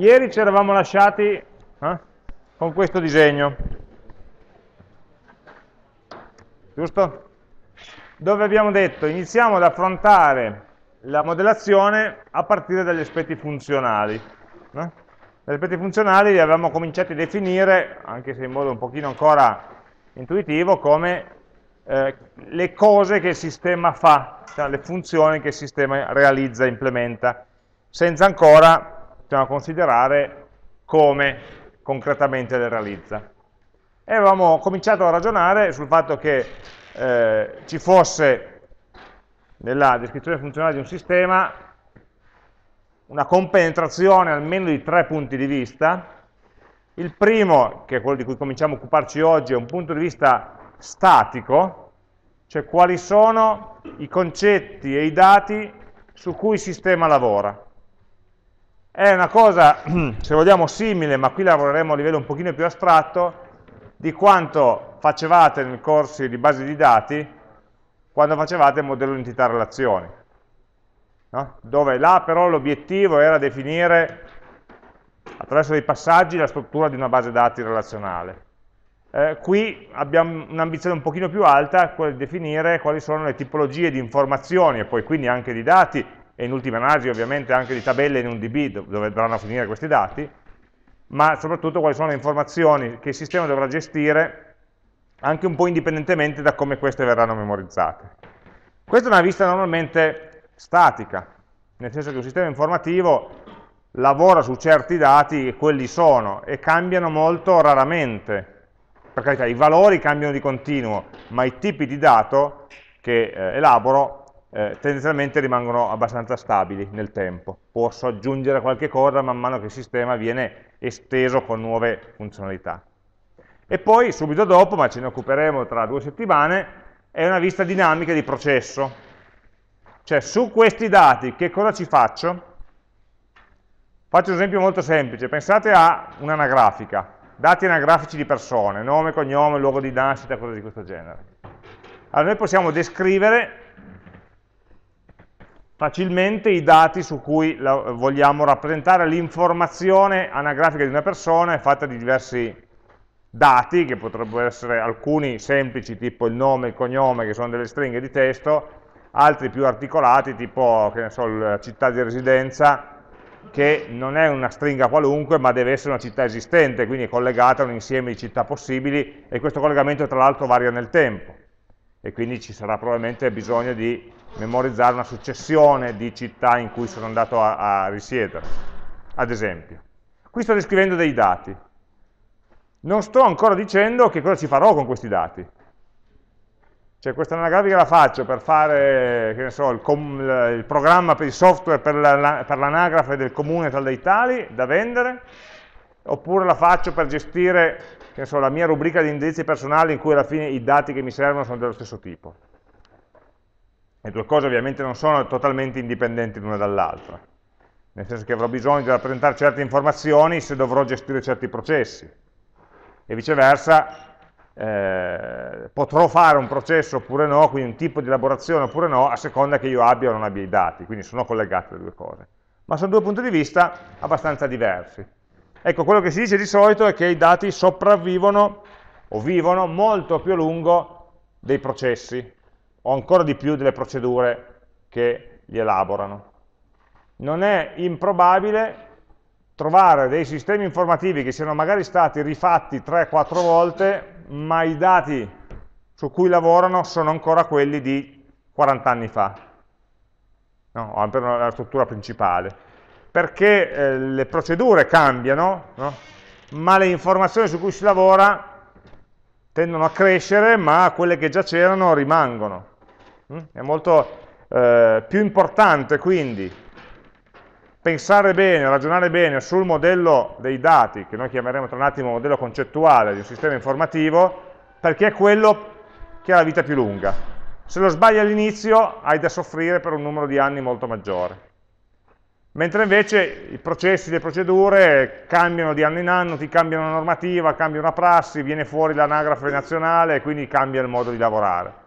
Ieri ci eravamo lasciati con questo disegno, giusto? Dove abbiamo detto iniziamo ad affrontare la modellazione a partire dagli aspetti funzionali. Gli aspetti funzionali li avevamo cominciati a definire, anche se in modo un pochino ancora intuitivo, come le cose che il sistema fa, cioè le funzioni che il sistema realizza e implementa, senza ancora considerare come concretamente le realizza. E avevamo cominciato a ragionare sul fatto che ci fosse nella descrizione funzionale di un sistema una compenetrazione almeno di 3 punti di vista. Il primo, che è quello di cui cominciamo a occuparci oggi, è un punto di vista statico, cioè quali sono i concetti e i dati su cui il sistema lavora. È una cosa, se vogliamo, simile, ma qui lavoreremo a livello un pochino più astratto, di quanto facevate nei corsi di base di dati quando facevate il modello di entità relazioni, no? Dove là però l'obiettivo era definire attraverso dei passaggi la struttura di una base dati relazionale. Qui abbiamo un'ambizione un pochino più alta, quella di definire quali sono le tipologie di informazioni e poi quindi anche di dati, e in ultima analisi ovviamente anche di tabelle in un DB dove dovranno finire questi dati, ma soprattutto quali sono le informazioni che il sistema dovrà gestire anche un po' indipendentemente da come queste verranno memorizzate. Questa è una vista normalmente statica, nel senso che un sistema informativo lavora su certi dati e quelli sono, e cambiano molto raramente. Per carità, i valori cambiano di continuo, ma i tipi di dato che elaboro tendenzialmente rimangono abbastanza stabili nel tempo. Posso aggiungere qualche cosa man mano che il sistema viene esteso con nuove funzionalità. E poi subito dopo, ma ce ne occuperemo tra 2 settimane, è una vista dinamica di processo, cioè su questi dati che cosa ci faccio? Faccio un esempio molto semplice, pensate a un'anagrafica, dati anagrafici di persone, nome, cognome, luogo di nascita, cose di questo genere. Allora noi possiamo descrivere facilmente i dati su cui vogliamo rappresentare l'informazione anagrafica di una persona, è fatta di diversi dati, che potrebbero essere alcuni semplici, tipo il nome e il cognome, che sono delle stringhe di testo, altri più articolati, tipo, che ne so, la città di residenza, che non è una stringa qualunque, ma deve essere una città esistente, quindi è collegata a un insieme di città possibili, e questo collegamento tra l'altro varia nel tempo, e quindi ci sarà probabilmente bisogno di memorizzare una successione di città in cui sono andato a risiedere, ad esempio. Qui sto descrivendo dei dati. Non sto ancora dicendo che cosa ci farò con questi dati. Cioè questa anagrafica la faccio per fare, che ne so, il programma per il software per l'anagrafe del comune tal dei tali da vendere, oppure la faccio per gestire, che ne so, la mia rubrica di indirizzi personali in cui alla fine i dati che mi servono sono dello stesso tipo. Le due cose ovviamente non sono totalmente indipendenti l'una dall'altra, nel senso che avrò bisogno di rappresentare certe informazioni se dovrò gestire certi processi, e viceversa potrò fare un processo oppure no, quindi un tipo di elaborazione oppure no, a seconda che io abbia o non abbia i dati, quindi sono collegate le due cose. Ma sono 2 punti di vista abbastanza diversi. Ecco, quello che si dice di solito è che i dati sopravvivono o vivono molto più a lungo dei processi, o ancora di più delle procedure che li elaborano. Non è improbabile trovare dei sistemi informativi che siano magari stati rifatti 3-4 volte, ma i dati su cui lavorano sono ancora quelli di 40 anni fa, no? O per la struttura principale, perché le procedure cambiano, no? Ma le informazioni su cui si lavora tendono a crescere, ma quelle che già c'erano rimangono. È molto più importante quindi pensare bene, ragionare bene sul modello dei dati, che noi chiameremo tra un attimo modello concettuale di un sistema informativo, perché è quello che ha la vita più lunga. Se lo sbagli all'inizio hai da soffrire per un numero di anni molto maggiore. Mentre invece i processi, le procedure cambiano di anno in anno, ti cambiano la normativa, cambia una prassi, viene fuori l'anagrafe nazionale e quindi cambia il modo di lavorare.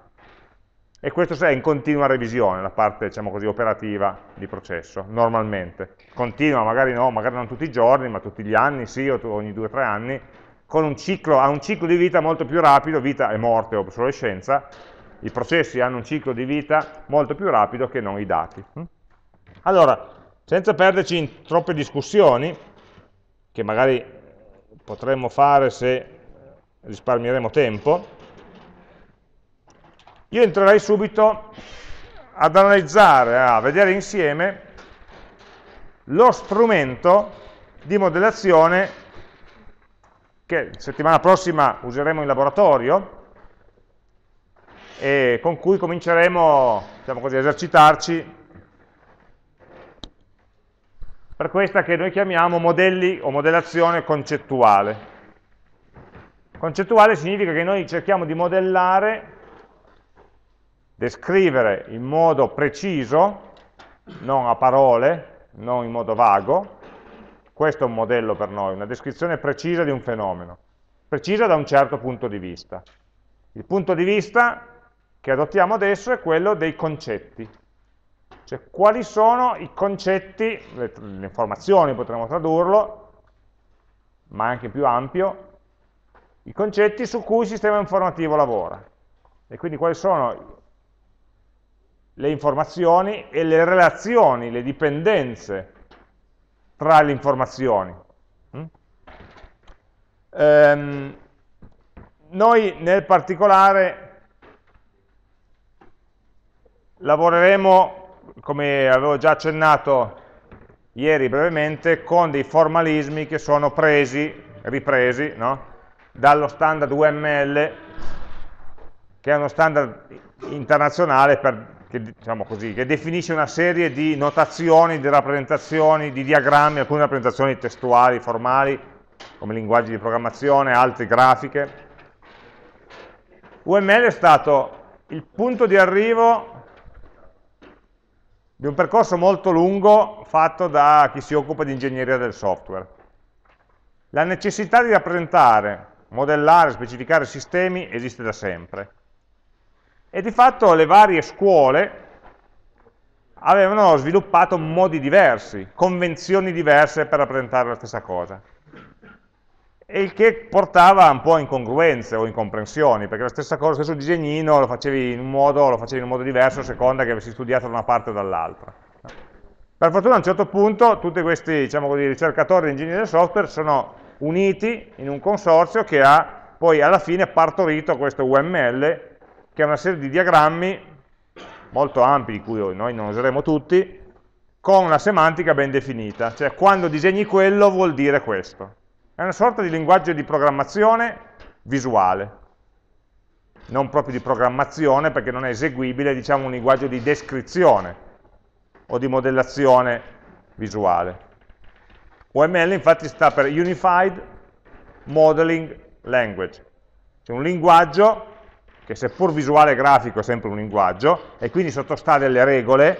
E questo è in continua revisione, la parte, diciamo così, operativa di processo, normalmente. Continua, magari no, magari non tutti i giorni, ma tutti gli anni, sì, o ogni 2 o 3 anni, con un ciclo, ha un ciclo di vita molto più rapido, vita è morte o obsolescenza, i processi hanno un ciclo di vita molto più rapido che non i dati. Allora, senza perderci in troppe discussioni, che magari potremmo fare se risparmieremo tempo, io entrerei subito ad analizzare, a vedere insieme lo strumento di modellazione che settimana prossima useremo in laboratorio e con cui cominceremo, diciamo così, a esercitarci per questa che noi chiamiamo modelli o modellazione concettuale. Concettuale significa che noi cerchiamo di modellare, descrivere in modo preciso, non a parole, non in modo vago. Questo è un modello per noi, una descrizione precisa di un fenomeno, precisa da un certo punto di vista. Il punto di vista che adottiamo adesso è quello dei concetti, cioè quali sono i concetti, le informazioni potremmo tradurlo, ma anche più ampio, i concetti su cui il sistema informativo lavora. E quindi quali sono le informazioni e le relazioni, le dipendenze tra le informazioni. Noi nel particolare lavoreremo, come avevo già accennato ieri brevemente, con dei formalismi che sono ripresi, no? Dallo standard UML, che è uno standard internazionale che definisce una serie di notazioni, di rappresentazioni, di diagrammi, alcune rappresentazioni testuali, formali, come linguaggi di programmazione, altre grafiche. UML è stato il punto di arrivo di un percorso molto lungo fatto da chi si occupa di ingegneria del software. La necessità di rappresentare, modellare, specificare sistemi esiste da sempre. E di fatto le varie scuole avevano sviluppato modi diversi, convenzioni diverse per rappresentare la stessa cosa. E il che portava un po' a incongruenze o incomprensioni, perché la stessa cosa, lo stesso disegnino lo facevi in un modo, lo facevi in un modo diverso a seconda che avessi studiato da una parte o dall'altra. Per fortuna a un certo punto tutti questi, diciamo così, ricercatori di ingegneria del software sono uniti in un consorzio che ha poi alla fine partorito questo UML, che è una serie di diagrammi molto ampi, di cui noi non useremo tutti, con una semantica ben definita, cioè quando disegni quello vuol dire questo. È una sorta di linguaggio di programmazione visuale, non proprio di programmazione perché non è eseguibile, diciamo un linguaggio di descrizione o di modellazione visuale. UML infatti sta per Unified Modeling Language, cioè un linguaggio che seppur visuale e grafico è sempre un linguaggio, e quindi sottostà delle regole,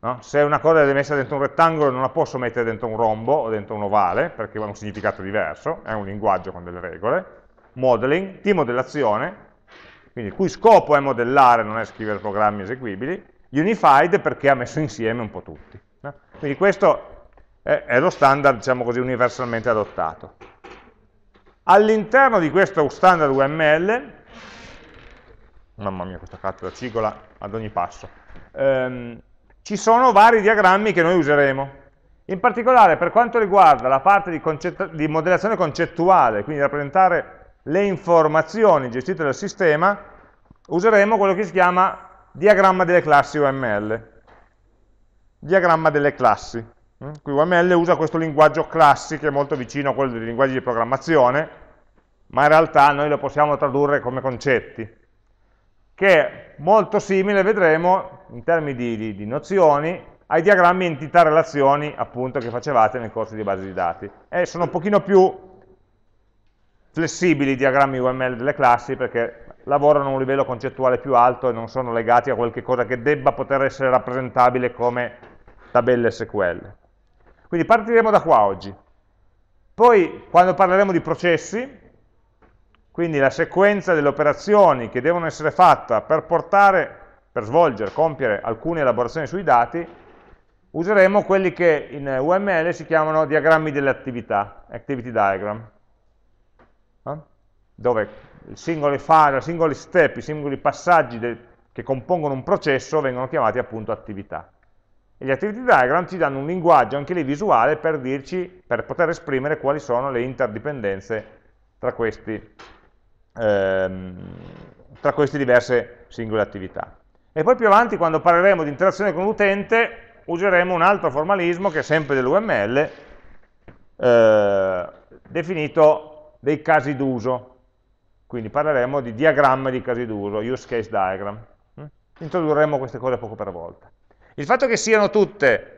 no? Se una cosa deve essere dentro un rettangolo non la posso mettere dentro un rombo o dentro un ovale, perché ha un significato diverso, è un linguaggio con delle regole, modeling, di modellazione, quindi il cui scopo è modellare, non è scrivere programmi eseguibili, unified perché ha messo insieme un po' tutti. No? Quindi questo è lo standard, diciamo così, universalmente adottato. All'interno di questo standard UML, mamma mia, questa cattedra cigola ad ogni passo. Ci sono vari diagrammi che noi useremo. In particolare, per quanto riguarda la parte di modellazione concettuale, quindi rappresentare le informazioni gestite dal sistema, useremo quello che si chiama diagramma delle classi UML. Diagramma delle classi. Qui UML usa questo linguaggio classi, che è molto vicino a quello dei linguaggi di programmazione, ma in realtà noi lo possiamo tradurre come concetti, che è molto simile, vedremo, in termini di nozioni, ai diagrammi entità-relazioni, appunto, che facevate nel corso di base di dati. E sono un pochino più flessibili i diagrammi UML delle classi, perché lavorano a un livello concettuale più alto e non sono legati a qualche cosa che debba poter essere rappresentabile come tabelle SQL. Quindi partiremo da qua oggi. Poi, quando parleremo di processi, Quindi la sequenza delle operazioni che devono essere fatte per portare, per svolgere, compiere alcune elaborazioni sui dati, useremo quelli che in UML si chiamano diagrammi delle attività, activity diagram, dove i singoli file, i singoli step, i singoli passaggi che compongono un processo vengono chiamati appunto attività. E gli activity diagram ci danno un linguaggio anche lì visuale per dirci, per poter esprimere quali sono le interdipendenze tra queste diverse singole attività. E poi più avanti, quando parleremo di interazione con l'utente, useremo un altro formalismo che è sempre dell'UML, definito dei casi d'uso. Quindi parleremo di diagramma di casi d'uso, use case diagram. Introdurremo queste cose poco per volta. Il fatto che siano tutte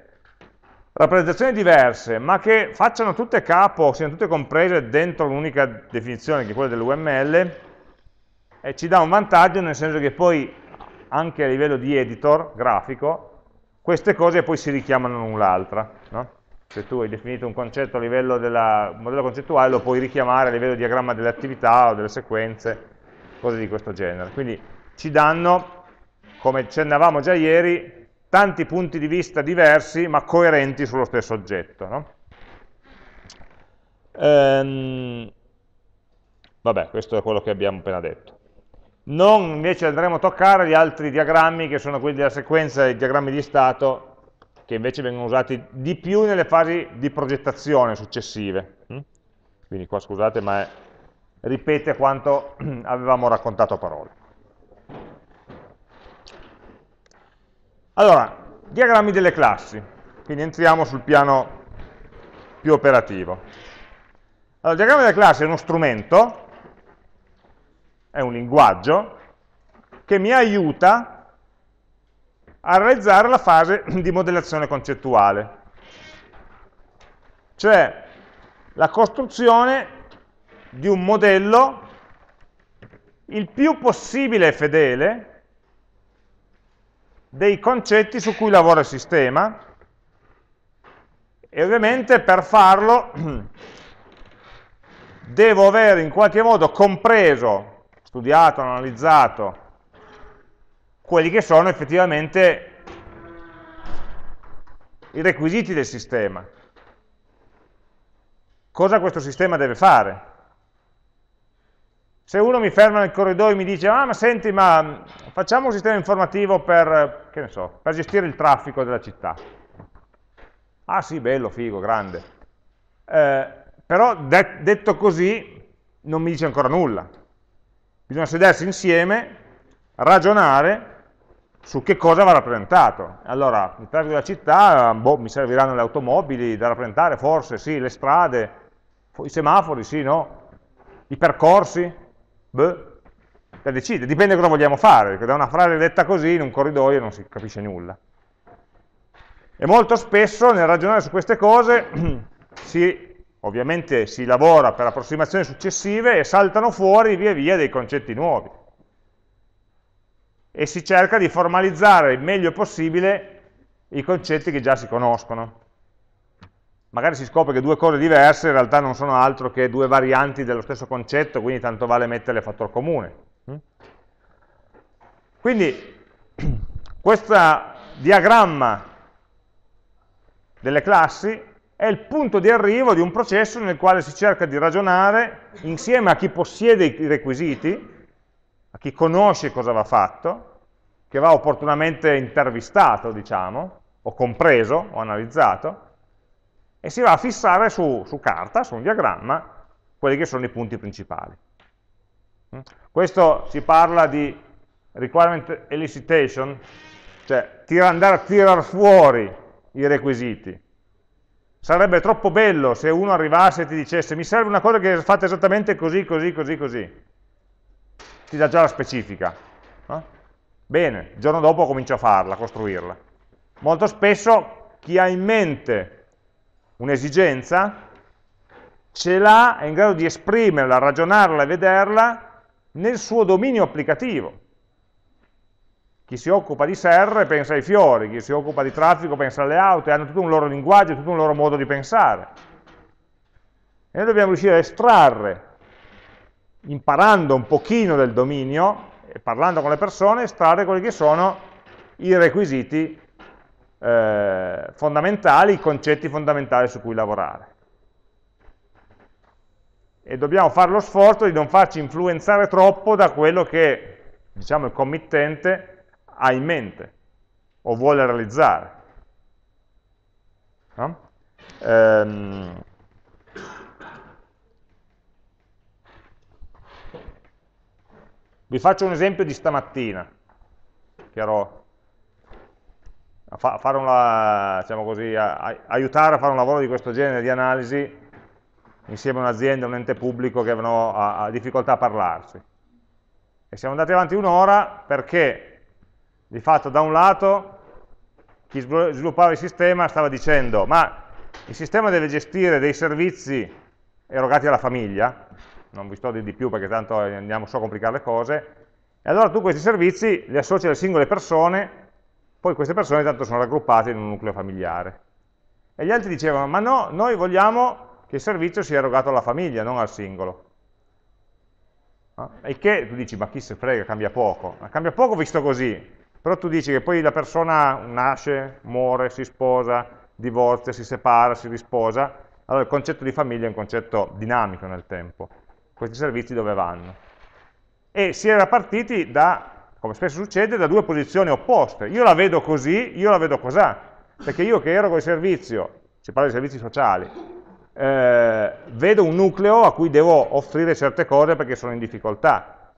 rappresentazioni diverse, ma che facciano tutte capo, siano tutte comprese dentro un'unica definizione, che è quella dell'UML, ci dà un vantaggio, nel senso che poi, anche a livello di editor grafico, queste cose poi si richiamano l'un l'altra, no? Se tu hai definito un concetto a livello del modello concettuale, lo puoi richiamare a livello di diagramma delle attività o delle sequenze, cose di questo genere. Quindi ci danno, come accennavamo già ieri, tanti punti di vista diversi ma coerenti sullo stesso oggetto, no? Vabbè, questo è quello che abbiamo appena detto. Non invece andremo a toccare gli altri diagrammi, che sono quelli della sequenza e i diagrammi di stato, che invece vengono usati di più nelle fasi di progettazione successive. Quindi qua scusate, ma ripete quanto avevamo raccontato a parole. Allora, diagrammi delle classi, quindi entriamo sul piano più operativo. Allora, il diagramma delle classi è uno strumento, è un linguaggio che mi aiuta a realizzare la fase di modellazione concettuale, cioè la costruzione di un modello il più possibile fedele dei concetti su cui lavora il sistema, e ovviamente per farlo devo avere in qualche modo compreso, studiato, analizzato quelli che sono effettivamente i requisiti del sistema. Cosa questo sistema deve fare? Se uno mi ferma nel corridoio e mi dice: ah, ma senti, ma facciamo un sistema informativo per, che ne so, per gestire il traffico della città. Ah sì, bello, figo, grande. Però detto così non mi dice ancora nulla. Bisogna sedersi insieme, ragionare su che cosa va rappresentato. Allora, il traffico della città, boh, mi serviranno le automobili da rappresentare, forse, sì, le strade, i semafori, sì, no, i percorsi, da decidere, dipende cosa vogliamo fare, perché da una frase detta così in un corridoio non si capisce nulla. E molto spesso nel ragionare su queste cose ovviamente si lavora per approssimazioni successive e saltano fuori via via dei concetti nuovi. E si cerca di formalizzare il meglio possibile i concetti che già si conoscono. Magari si scopre che due cose diverse in realtà non sono altro che due varianti dello stesso concetto, quindi tanto vale metterle a fattor comune. Quindi questo diagramma delle classi è il punto di arrivo di un processo nel quale si cerca di ragionare insieme a chi possiede i requisiti, a chi conosce cosa va fatto, che va opportunamente intervistato, diciamo, o compreso, o analizzato, e si va a fissare su carta, su un diagramma, quelli che sono i punti principali. Questo si parla di requirement elicitation, cioè andare a tirar fuori i requisiti. Sarebbe troppo bello se uno arrivasse e ti dicesse: mi serve una cosa che è fatta esattamente così, così, così, così. Ti dà già la specifica. No? Bene, il giorno dopo comincio a farla, a costruirla. Molto spesso chi ha in mente un'esigenza ce l'ha, è in grado di esprimerla, ragionarla e vederla nel suo dominio applicativo. Chi si occupa di serre pensa ai fiori, chi si occupa di traffico pensa alle auto, e hanno tutto un loro linguaggio, tutto un loro modo di pensare. E noi dobbiamo riuscire a estrarre imparando un pochino del dominio e parlando con le persone, estrarre quelli che sono i requisiti fondamentali, i concetti fondamentali su cui lavorare. E dobbiamo fare lo sforzo di non farci influenzare troppo da quello che, diciamo, il committente ha in mente o vuole realizzare. No? Vi faccio un esempio di stamattina, che ero a fare una, diciamo così, aiutare a fare un lavoro di questo genere, di analisi, insieme a un'azienda, un ente pubblico che avevano difficoltà a parlarsi. E siamo andati avanti un'ora perché, di fatto, da un lato, chi sviluppava il sistema stava dicendo: ma il sistema deve gestire dei servizi erogati alla famiglia, non vi sto a dire di più perché tanto andiamo solo a complicare le cose, e allora tu questi servizi li associ alle singole persone, poi queste persone tanto sono raggruppate in un nucleo familiare. E gli altri dicevano: ma no, noi vogliamo che il servizio sia erogato alla famiglia, non al singolo. E che tu dici: ma chi se frega, cambia poco. Ma cambia poco visto così, però tu dici che poi la persona nasce, muore, si sposa, divorzia, si separa, si risposa, allora il concetto di famiglia è un concetto dinamico nel tempo. Questi servizi dove vanno? E si era partiti da, come spesso succede, da due posizioni opposte. Io la vedo così, io la vedo così, perché io che erogo il servizio, si parla di servizi sociali, vedo un nucleo a cui devo offrire certe cose perché sono in difficoltà.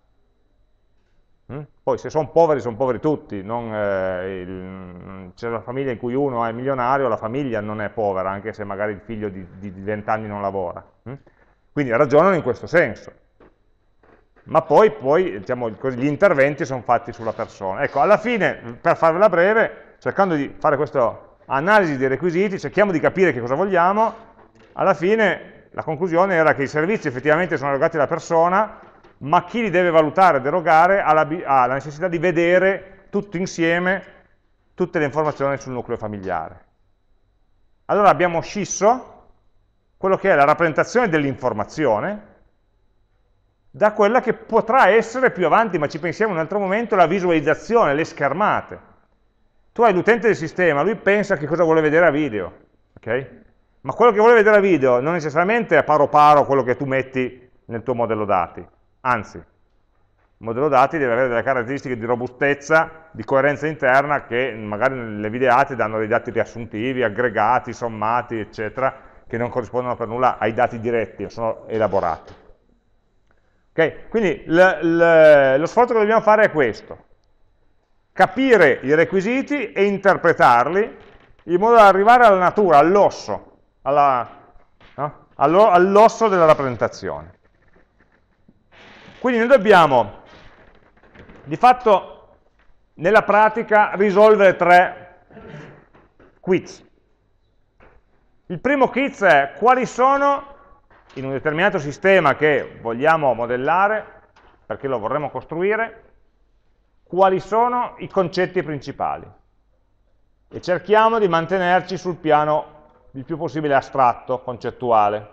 Poi se sono poveri tutti, c'è la famiglia in cui uno è milionario, la famiglia non è povera, anche se magari il figlio di 20 anni non lavora. Quindi ragionano in questo senso, ma poi diciamo, gli interventi sono fatti sulla persona. Ecco, alla fine, per farvela breve, cercando di fare questa analisi dei requisiti, cerchiamo di capire che cosa vogliamo, alla fine la conclusione era che i servizi effettivamente sono erogati alla persona, ma chi li deve valutare ed erogare ha la necessità di vedere tutto insieme tutte le informazioni sul nucleo familiare. Allora abbiamo scisso quello che è la rappresentazione dell'informazione da quella che potrà essere più avanti, ma ci pensiamo in un altro momento, la visualizzazione, le schermate. Tu hai l'utente del sistema, lui pensa che cosa vuole vedere a video, ok? Ma quello che vuole vedere a video non necessariamente è paro paro quello che tu metti nel tuo modello dati, anzi, il modello dati deve avere delle caratteristiche di robustezza, di coerenza interna, che magari nelle videate danno dei dati riassuntivi, aggregati, sommati, eccetera, che non corrispondono per nulla ai dati diretti, sono elaborati. Okay? Quindi lo sforzo che dobbiamo fare è questo: capire i requisiti e interpretarli in modo da arrivare alla natura, all'osso, all'osso della rappresentazione. Quindi noi dobbiamo, di fatto, nella pratica, risolvere 3 quiz. Il primo quiz è: quali sono, in un determinato sistema che vogliamo modellare, perché lo vorremmo costruire, quali sono i concetti principali? E cerchiamo di mantenerci sul piano il più possibile astratto, concettuale,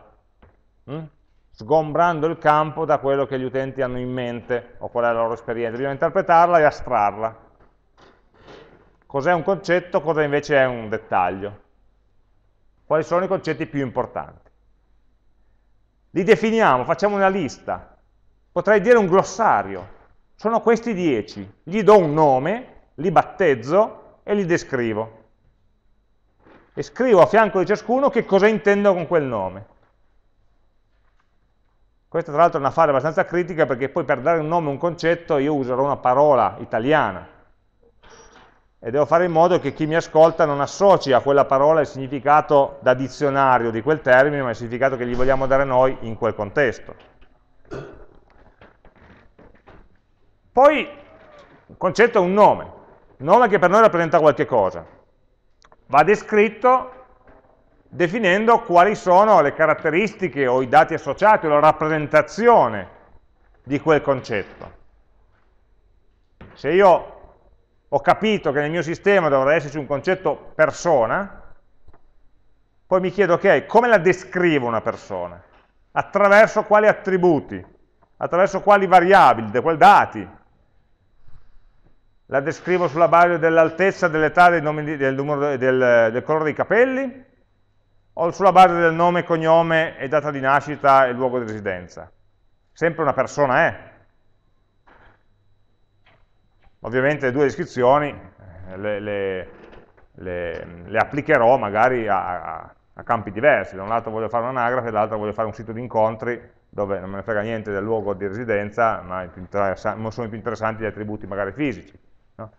sgombrando il campo da quello che gli utenti hanno in mente o qual è la loro esperienza. Dobbiamo interpretarla e astrarla. Cos'è un concetto, cosa invece è un dettaglio? Quali sono i concetti più importanti? Li definiamo, facciamo una lista, potrei dire un glossario, sono questi 10, gli do un nome, li battezzo e li descrivo. E scrivo a fianco di ciascuno che cosa intendo con quel nome. Questa tra l'altro è una fase abbastanza critica, perché poi per dare un nome a un concetto io userò una parola italiana, e devo fare in modo che chi mi ascolta non associ a quella parola il significato da dizionario di quel termine, ma il significato che gli vogliamo dare noi in quel contesto. Poi un concetto è un nome che per noi rappresenta qualche cosa. Va descritto definendo quali sono le caratteristiche o i dati associati o la rappresentazione di quel concetto. Se io ho capito che nel mio sistema dovrà esserci un concetto persona, poi mi chiedo: ok, come la descrivo una persona? Attraverso quali attributi? attraverso quali variabili, da quali dati. La descrivo sulla base dell'altezza, dell'età, del colore dei capelli, o sulla base del nome, cognome e data di nascita e luogo di residenza. Sempre una persona è. Ovviamente le due descrizioni le applicherò magari a campi diversi. Da un lato voglio fare un'anagrafe, dall'altro voglio fare un sito di incontri, dove non me ne frega niente del luogo di residenza, ma sono i più interessanti gli attributi magari fisici. No?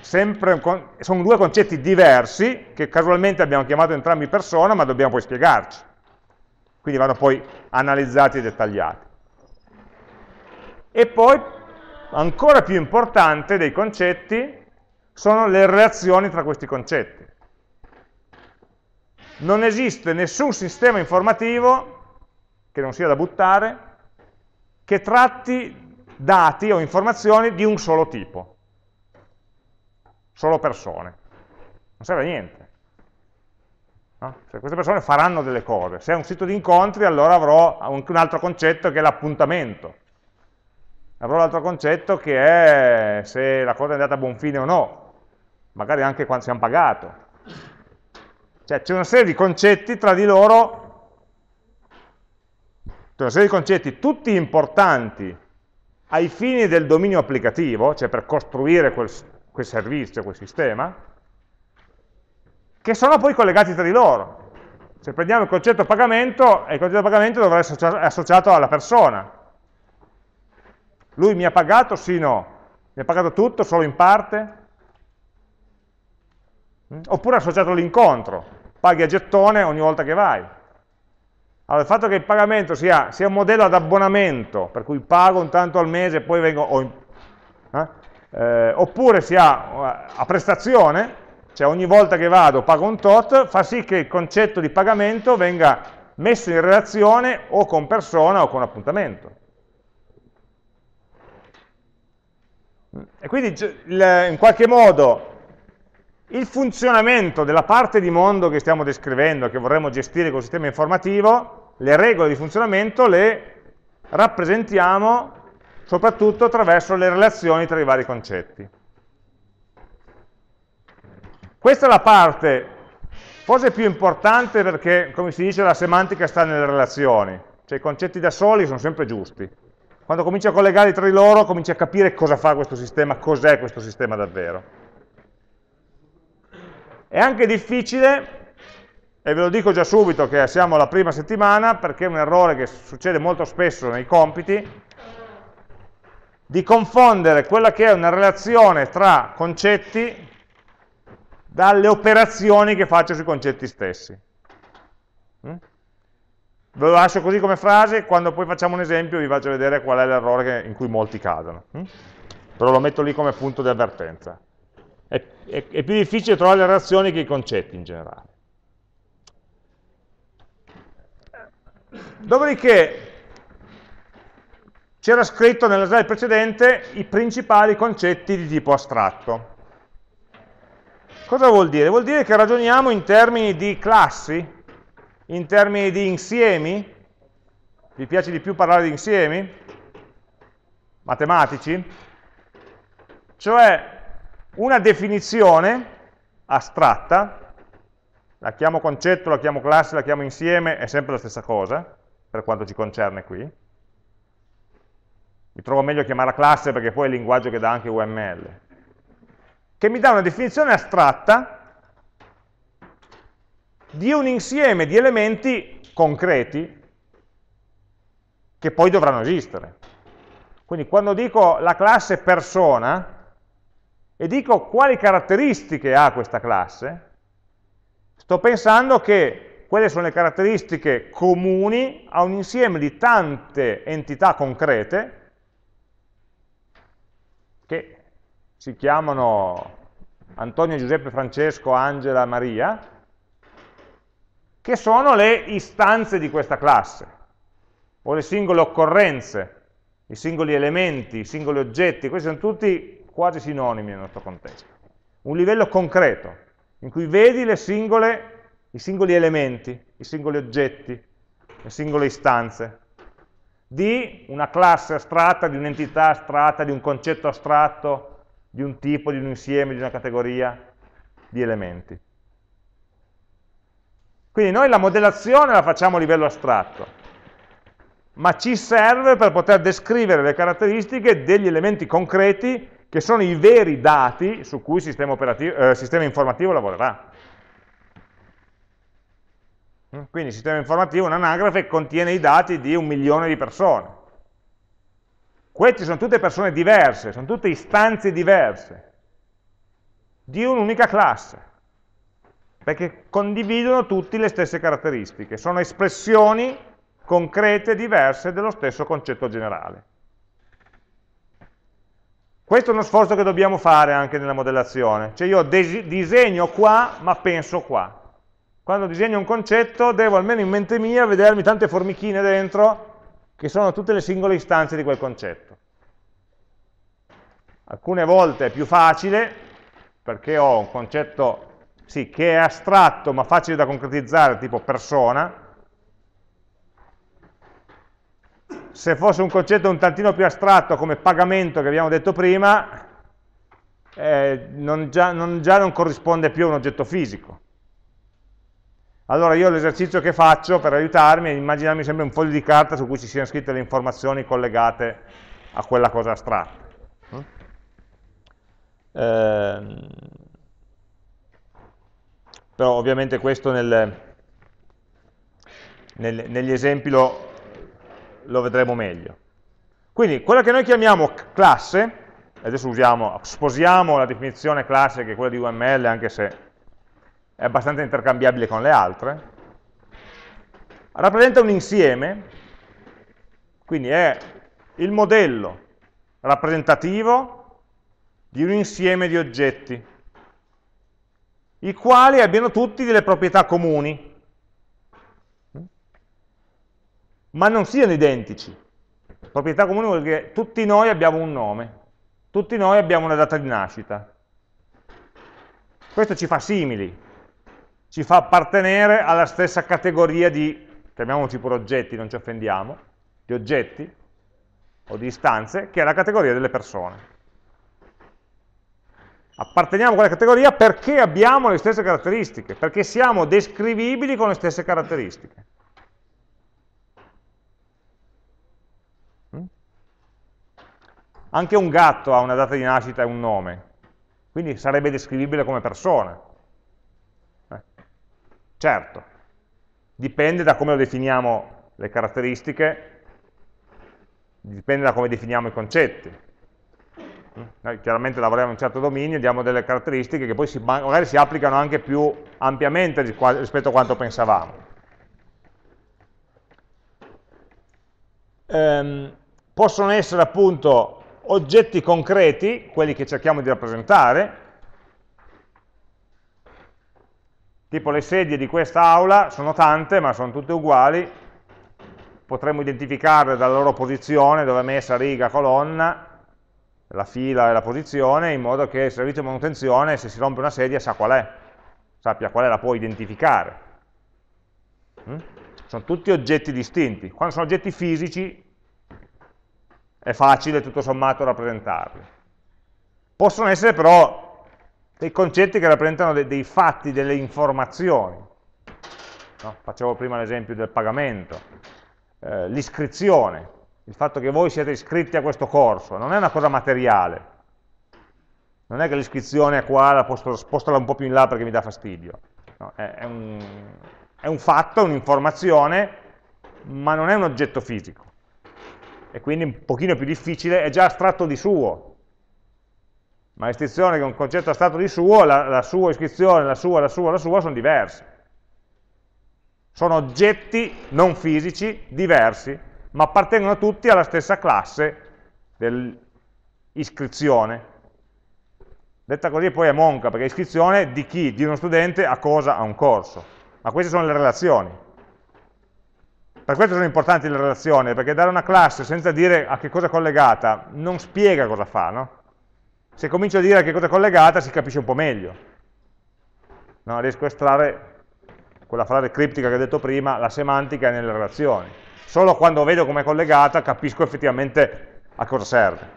Sono due concetti diversi che casualmente abbiamo chiamato entrambi persona, ma dobbiamo poi spiegarci. Quindi vanno poi analizzati e dettagliati. E poi, ancora più importante dei concetti, sono le relazioni tra questi concetti. Non esiste nessun sistema informativo che non sia da buttare, che tratti dati o informazioni di un solo tipo, solo persone. Non serve a niente. No? Cioè, queste persone faranno delle cose. Se è un sito di incontri, allora avrò un altro concetto che è l'appuntamento. Avrò l'altro concetto che è se la cosa è andata a buon fine o no, magari anche quando siamo pagati. Cioè, c'è una serie di concetti tra di loro. Una serie di concetti tutti importanti ai fini del dominio applicativo, cioè per costruire quel servizio, quel sistema, che sono poi collegati tra di loro. Se prendiamo il concetto pagamento, il concetto pagamento dovrà essere associato alla persona. Lui mi ha pagato? Sì, no. Mi ha pagato tutto, solo in parte? Oppure associato all'incontro. Paghi a gettone ogni volta che vai. Allora, il fatto che il pagamento sia un modello ad abbonamento, per cui pago un tanto al mese e poi vengo, oppure sia a prestazione, cioè ogni volta che vado pago un tot, fa sì che il concetto di pagamento venga messo in relazione o con persona o con appuntamento. E quindi in qualche modo il funzionamento della parte di mondo che stiamo descrivendo, che vorremmo gestire col sistema informativo, le regole di funzionamento le rappresentiamo soprattutto attraverso le relazioni tra i vari concetti. Questa è la parte forse più importante perché, come si dice, la semantica sta nelle relazioni, cioè i concetti da soli sono sempre giusti. Quando cominci a collegarli tra di loro, cominci a capire cosa fa questo sistema, cos'è questo sistema davvero. È anche difficile. E ve lo dico già subito che siamo alla prima settimana, perché è un errore che succede molto spesso nei compiti, di confondere quella che è una relazione tra concetti dalle operazioni che faccio sui concetti stessi. Ve lo lascio così come frase, quando poi facciamo un esempio vi faccio vedere qual è l'errore in cui molti cadono. Però lo metto lì come punto di avvertenza. È più difficile trovare le relazioni che i concetti in generale. Dopodiché c'era scritto nella slide precedente i principali concetti di tipo astratto. Cosa vuol dire? Vuol dire che ragioniamo in termini di classi, in termini di insiemi. Vi piace di più parlare di insiemi? Matematici? Cioè una definizione astratta, la chiamo concetto, la chiamo classe, la chiamo insieme, è sempre la stessa cosa. Per quanto ci concerne qui. Mi trovo meglio a chiamarla classe perché poi è il linguaggio che dà anche UML. Che mi dà una definizione astratta di un insieme di elementi concreti che poi dovranno esistere. Quindi quando dico la classe persona e dico quali caratteristiche ha questa classe, sto pensando che quelle sono le caratteristiche comuni a un insieme di tante entità concrete che si chiamano Antonio, Giuseppe, Francesco, Angela, Maria, che sono le istanze di questa classe, o le singole occorrenze, i singoli elementi, i singoli oggetti, questi sono tutti quasi sinonimi nel nostro contesto. Un livello concreto, in cui vedi le singole i singoli elementi, i singoli oggetti, le singole istanze. di una classe astratta, di un'entità astratta, di un concetto astratto, di un tipo, di un insieme, di una categoria di elementi. Quindi noi la modellazione la facciamo a livello astratto, ma ci serve per poter descrivere le caratteristiche degli elementi concreti che sono i veri dati su cui il sistema informativo lavorerà. Quindi il sistema informativo, un'anagrafe, contiene i dati di 1 milione di persone. Queste sono tutte persone diverse, sono tutte istanze diverse, di un'unica classe, perché condividono tutte le stesse caratteristiche, sono espressioni concrete diverse dello stesso concetto generale. Questo è uno sforzo che dobbiamo fare anche nella modellazione, cioè io disegno qua ma penso qua. Quando disegno un concetto devo almeno in mente mia vedermi tante formichine dentro che sono tutte le singole istanze di quel concetto. Alcune volte è più facile perché ho un concetto sì, che è astratto ma facile da concretizzare, tipo persona. Se fosse un concetto un tantino più astratto come pagamento che abbiamo detto prima, non corrisponde più a un oggetto fisico. Allora io l'esercizio che faccio per aiutarmi è immaginarmi sempre un foglio di carta su cui ci siano scritte le informazioni collegate a quella cosa astratta. Però ovviamente questo negli esempi lo vedremo meglio. Quindi quella che noi chiamiamo classe, adesso sposiamo la definizione classe che è quella di UML, anche se è abbastanza intercambiabile con le altre, rappresenta un insieme, quindi è il modello rappresentativo di un insieme di oggetti, i quali abbiano tutti delle proprietà comuni, ma non siano identici. Proprietà comune vuol dire che tutti noi abbiamo un nome, tutti noi abbiamo una data di nascita. Questo ci fa simili, ci fa appartenere alla stessa categoria di, chiamiamoci pure oggetti, non ci offendiamo, di oggetti o di istanze, che è la categoria delle persone. Apparteniamo a quella categoria perché abbiamo le stesse caratteristiche, perché siamo descrivibili con le stesse caratteristiche. Anche un gatto ha una data di nascita e un nome, quindi sarebbe descrivibile come persona. Certo, dipende da come lo definiamo le caratteristiche, dipende da come definiamo i concetti. Noi chiaramente lavoriamo in un certo dominio, diamo delle caratteristiche che poi magari si applicano anche più ampiamente rispetto a quanto pensavamo. Possono essere appunto oggetti concreti, quelli che cerchiamo di rappresentare, tipo le sedie di quest'aula, sono tante ma sono tutte uguali, potremmo identificarle dalla loro posizione, dove è messa riga, colonna, la fila e la posizione, in modo che il servizio di manutenzione, se si rompe una sedia, sa qual è, sappia qual è, la può identificare. Sono tutti oggetti distinti. Quando sono oggetti fisici è facile tutto sommato rappresentarli. Possono essere però dei concetti che rappresentano dei fatti, delle informazioni, no? Facevo prima l'esempio del pagamento, l'iscrizione, il fatto che voi siete iscritti a questo corso, non è una cosa materiale, non è che l'iscrizione è qua, la posso spostare un po' più in là perché mi dà fastidio, no, è un fatto, un'informazione, ma non è un oggetto fisico. E quindi un pochino più difficile, è già astratto di suo, ma l'iscrizione che è un concetto astratto di suo, la sua iscrizione, la sua sono diverse, sono oggetti non fisici diversi, ma appartengono tutti alla stessa classe dell'iscrizione, detta così poi è monca, perché iscrizione di chi? Di uno studente a cosa? A un corso. Ma queste sono le relazioni. Per questo sono importanti le relazioni, perché dare una classe senza dire a che cosa è collegata non spiega cosa fa, no? Se comincio a dire a che cosa è collegata si capisce un po' meglio, no? Riesco a estrarre quella frase criptica che ho detto prima, la semantica è nelle relazioni. Solo quando vedo com'è collegata capisco effettivamente a cosa serve.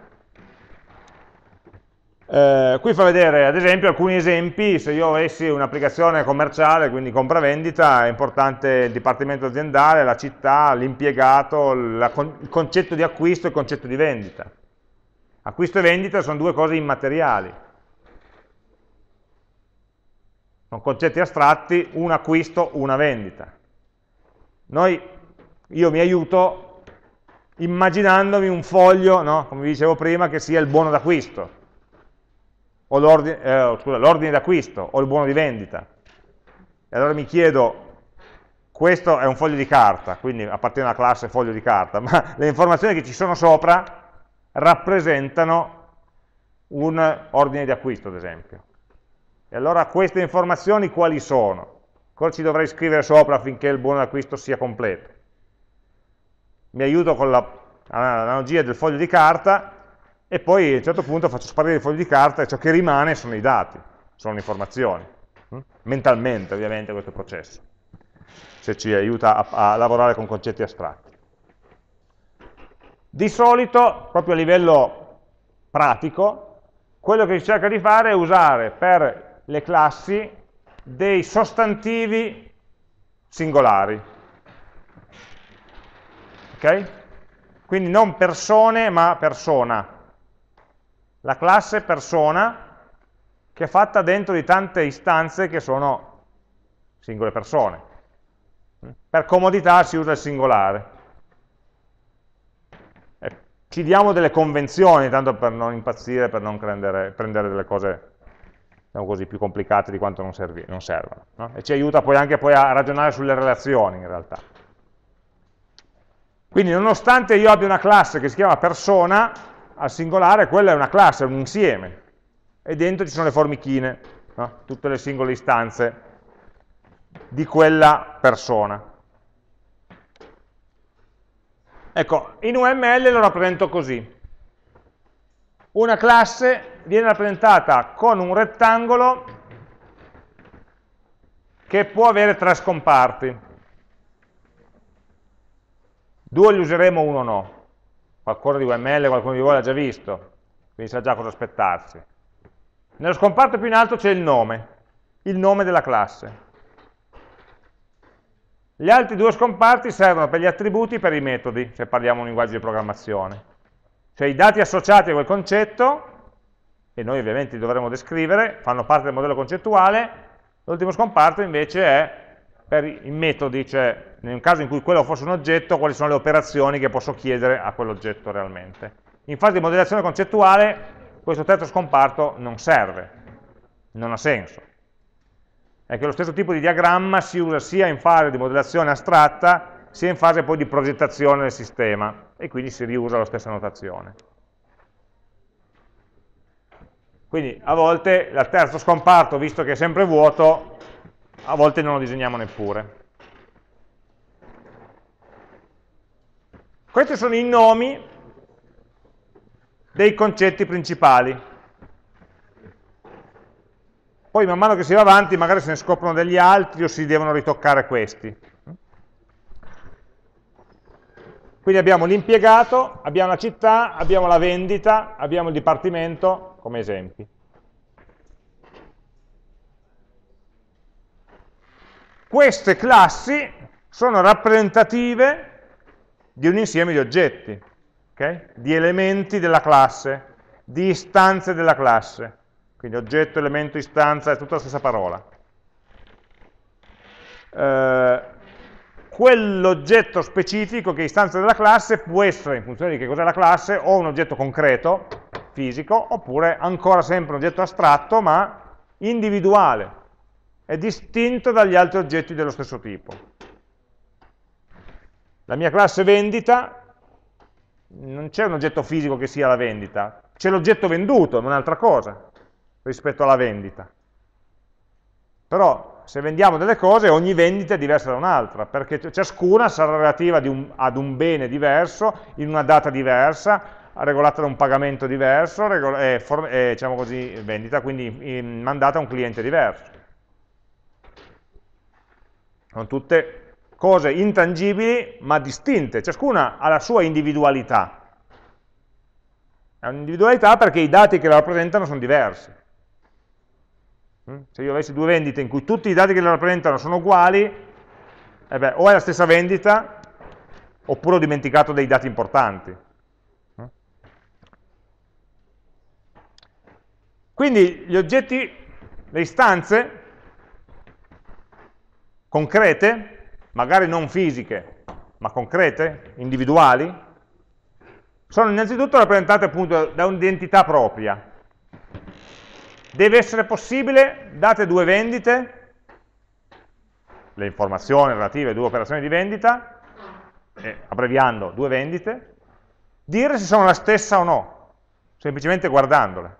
Qui fa vedere ad esempio alcuni esempi. Se io avessi un'applicazione commerciale, quindi compravendita, è importante il dipartimento aziendale, la città, l'impiegato, il concetto di acquisto e il concetto di vendita. Acquisto e vendita sono due cose immateriali, sono concetti astratti, un acquisto, una vendita. Io mi aiuto immaginandomi un foglio, no? Come vi dicevo prima, che sia il buono d'acquisto, o l'ordine d'acquisto, o il buono di vendita. E allora mi chiedo, questo è un foglio di carta, quindi appartiene alla classe foglio di carta, ma le informazioni che ci sono sopra rappresentano un ordine di acquisto, ad esempio. E allora queste informazioni quali sono? Cosa ci dovrei scrivere sopra affinché il buono d'acquisto sia completo? Mi aiuto con l'analogia del foglio di carta, e poi a un certo punto faccio sparire il foglio di carta e ciò che rimane sono i dati, sono le informazioni, mentalmente ovviamente questo processo, se ci aiuta a lavorare con concetti astratti. Di solito, proprio a livello pratico, quello che si cerca di fare è usare per le classi dei sostantivi singolari, ok? Quindi non persone ma persona. La classe persona, che è fatta dentro di tante istanze che sono singole persone. Per comodità si usa il singolare. E ci diamo delle convenzioni, tanto per non impazzire, per non prendere delle cose, diciamo così, più complicate di quanto non servano. No? E ci aiuta poi anche a ragionare sulle relazioni, in realtà. Quindi, nonostante io abbia una classe che si chiama persona, al singolare quella è una classe, è un insieme, e dentro ci sono le formichine, no? Tutte le singole istanze di quella persona. Ecco, in UML lo rappresento così. Una classe viene rappresentata con un rettangolo che può avere 3 scomparti. 2 li useremo, 1 no. Qualcosa di UML, qualcuno di voi l'ha già visto, quindi sa già cosa aspettarsi. Nello scomparto più in alto c'è il nome della classe. Gli altri 2 scomparti servono per gli attributi e per i metodi, se parliamo un linguaggio di programmazione. Cioè i dati associati a quel concetto, e noi ovviamente li dovremo descrivere, fanno parte del modello concettuale. L'ultimo scomparto invece è per i metodi, cioè nel caso in cui quello fosse un oggetto, quali sono le operazioni che posso chiedere a quell'oggetto realmente. In fase di modellazione concettuale questo terzo scomparto non serve, non ha senso. È che lo stesso tipo di diagramma si usa sia in fase di modellazione astratta, sia in fase poi di progettazione del sistema, e quindi si riusa la stessa notazione. Quindi a volte il terzo scomparto, visto che è sempre vuoto, a volte non lo disegniamo neppure. Questi sono i nomi dei concetti principali. Poi man mano che si va avanti magari se ne scoprono degli altri o si devono ritoccare questi. Quindi abbiamo l'impiegato, abbiamo la città, abbiamo la vendita, abbiamo il dipartimento come esempi. Queste classi sono rappresentative di un insieme di oggetti, okay? Di elementi della classe, di istanze della classe. Quindi oggetto, elemento, istanza, è tutta la stessa parola. Quell'oggetto specifico che è istanza della classe può essere, in funzione di che cos'è la classe, o un oggetto concreto, fisico, oppure ancora sempre un oggetto astratto, ma individuale. È distinto dagli altri oggetti dello stesso tipo. La mia classe vendita, non c'è un oggetto fisico che sia la vendita, c'è l'oggetto venduto, ma è un'altra cosa rispetto alla vendita. Però se vendiamo delle cose, ogni vendita è diversa da un'altra, perché ciascuna sarà relativa ad un bene diverso, in una data diversa, regolata da un pagamento diverso, diciamo così, vendita, quindi mandata a un cliente diverso. Sono tutte cose intangibili ma distinte, ciascuna ha la sua individualità. È un'individualità perché i dati che la rappresentano sono diversi. Se io avessi due vendite in cui tutti i dati che la rappresentano sono uguali, o è la stessa vendita, oppure ho dimenticato dei dati importanti. Quindi gli oggetti, le istanze concrete, magari non fisiche, ma concrete, individuali, sono innanzitutto rappresentate appunto da un'identità propria. Deve essere possibile, date due vendite, le informazioni relative a due operazioni di vendita, abbreviando due vendite, dire se sono la stessa o no, semplicemente guardandole.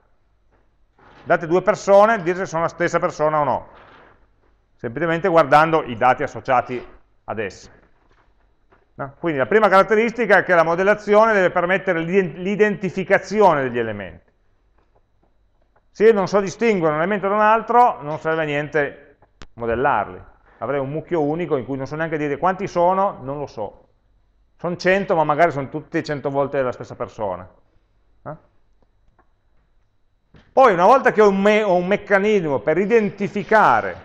Date due persone, dire se sono la stessa persona o no, semplicemente guardando i dati associati ad esse. Quindi la prima caratteristica è che la modellazione deve permettere l'identificazione degli elementi. Se io non so distinguere un elemento da un altro, non serve a niente modellarli. Avrei un mucchio unico in cui non so neanche dire quanti sono, non lo so. Sono 100, ma magari sono tutti 100 volte la stessa persona. Poi, una volta che ho un meccanismo per identificare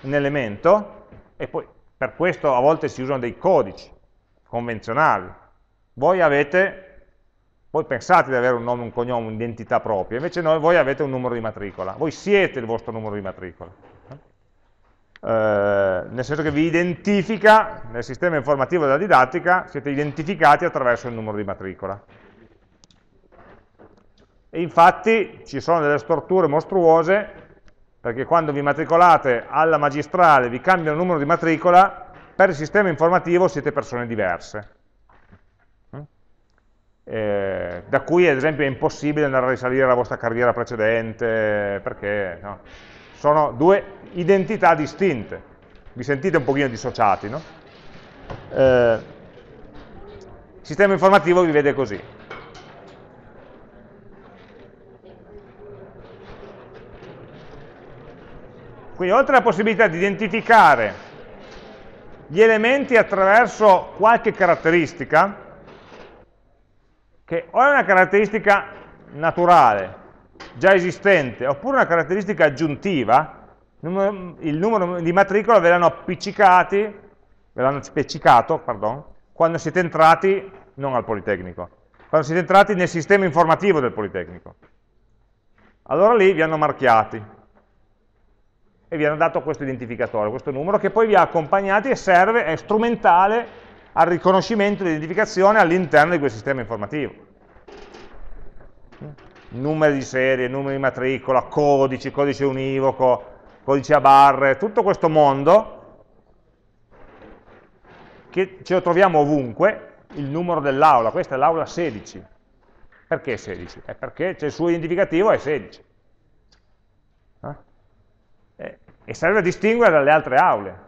un elemento, e poi per questo a volte si usano dei codici convenzionali, voi pensate di avere un nome, un cognome, un'identità propria, invece voi avete un numero di matricola, voi siete il vostro numero di matricola, nel senso che vi identifica, nel sistema informativo della didattica, siete identificati attraverso il numero di matricola. E infatti ci sono delle storture mostruose, perché quando vi matricolate alla magistrale vi cambiano il numero di matricola, per il sistema informativo siete persone diverse. Da cui ad esempio è impossibile andare a risalire alla vostra carriera precedente, perché no? Sono due identità distinte, vi sentite un pochino dissociati, no? Il sistema informativo vi vede così. Quindi oltre alla possibilità di identificare gli elementi attraverso qualche caratteristica, che o è una caratteristica naturale, già esistente, oppure una caratteristica aggiuntiva, il numero di matricola ve l'hanno spiccicato, quando siete entrati, non al Politecnico, quando siete entrati nel sistema informativo del Politecnico. Allora lì vi hanno marchiati e vi hanno dato questo identificatore, questo numero, che poi vi ha accompagnati e serve, è strumentale al riconoscimento e all'identificazione all'interno di quel sistema informativo. Numeri di serie, numeri di matricola, codici, codice univoco, codice a barre, tutto questo mondo che ce lo troviamo ovunque, il numero dell'aula, questa è l'aula 16. Perché 16? È perché il suo identificativo è 16. E serve a distinguere dalle altre aule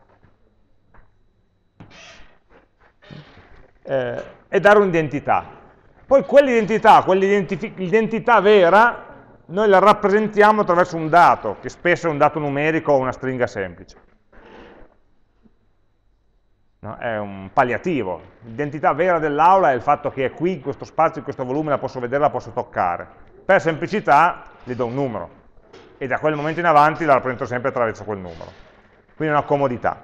e dare un'identità. Poi quell'identità vera noi la rappresentiamo attraverso un dato, che spesso è un dato numerico o una stringa semplice, no? È un palliativo. L'identità vera dell'aula è il fatto che è qui, in questo spazio, in questo volume, la posso vedere, la posso toccare. Per semplicità le do un numero e da quel momento in avanti la rappresento sempre attraverso quel numero. Quindi è una comodità.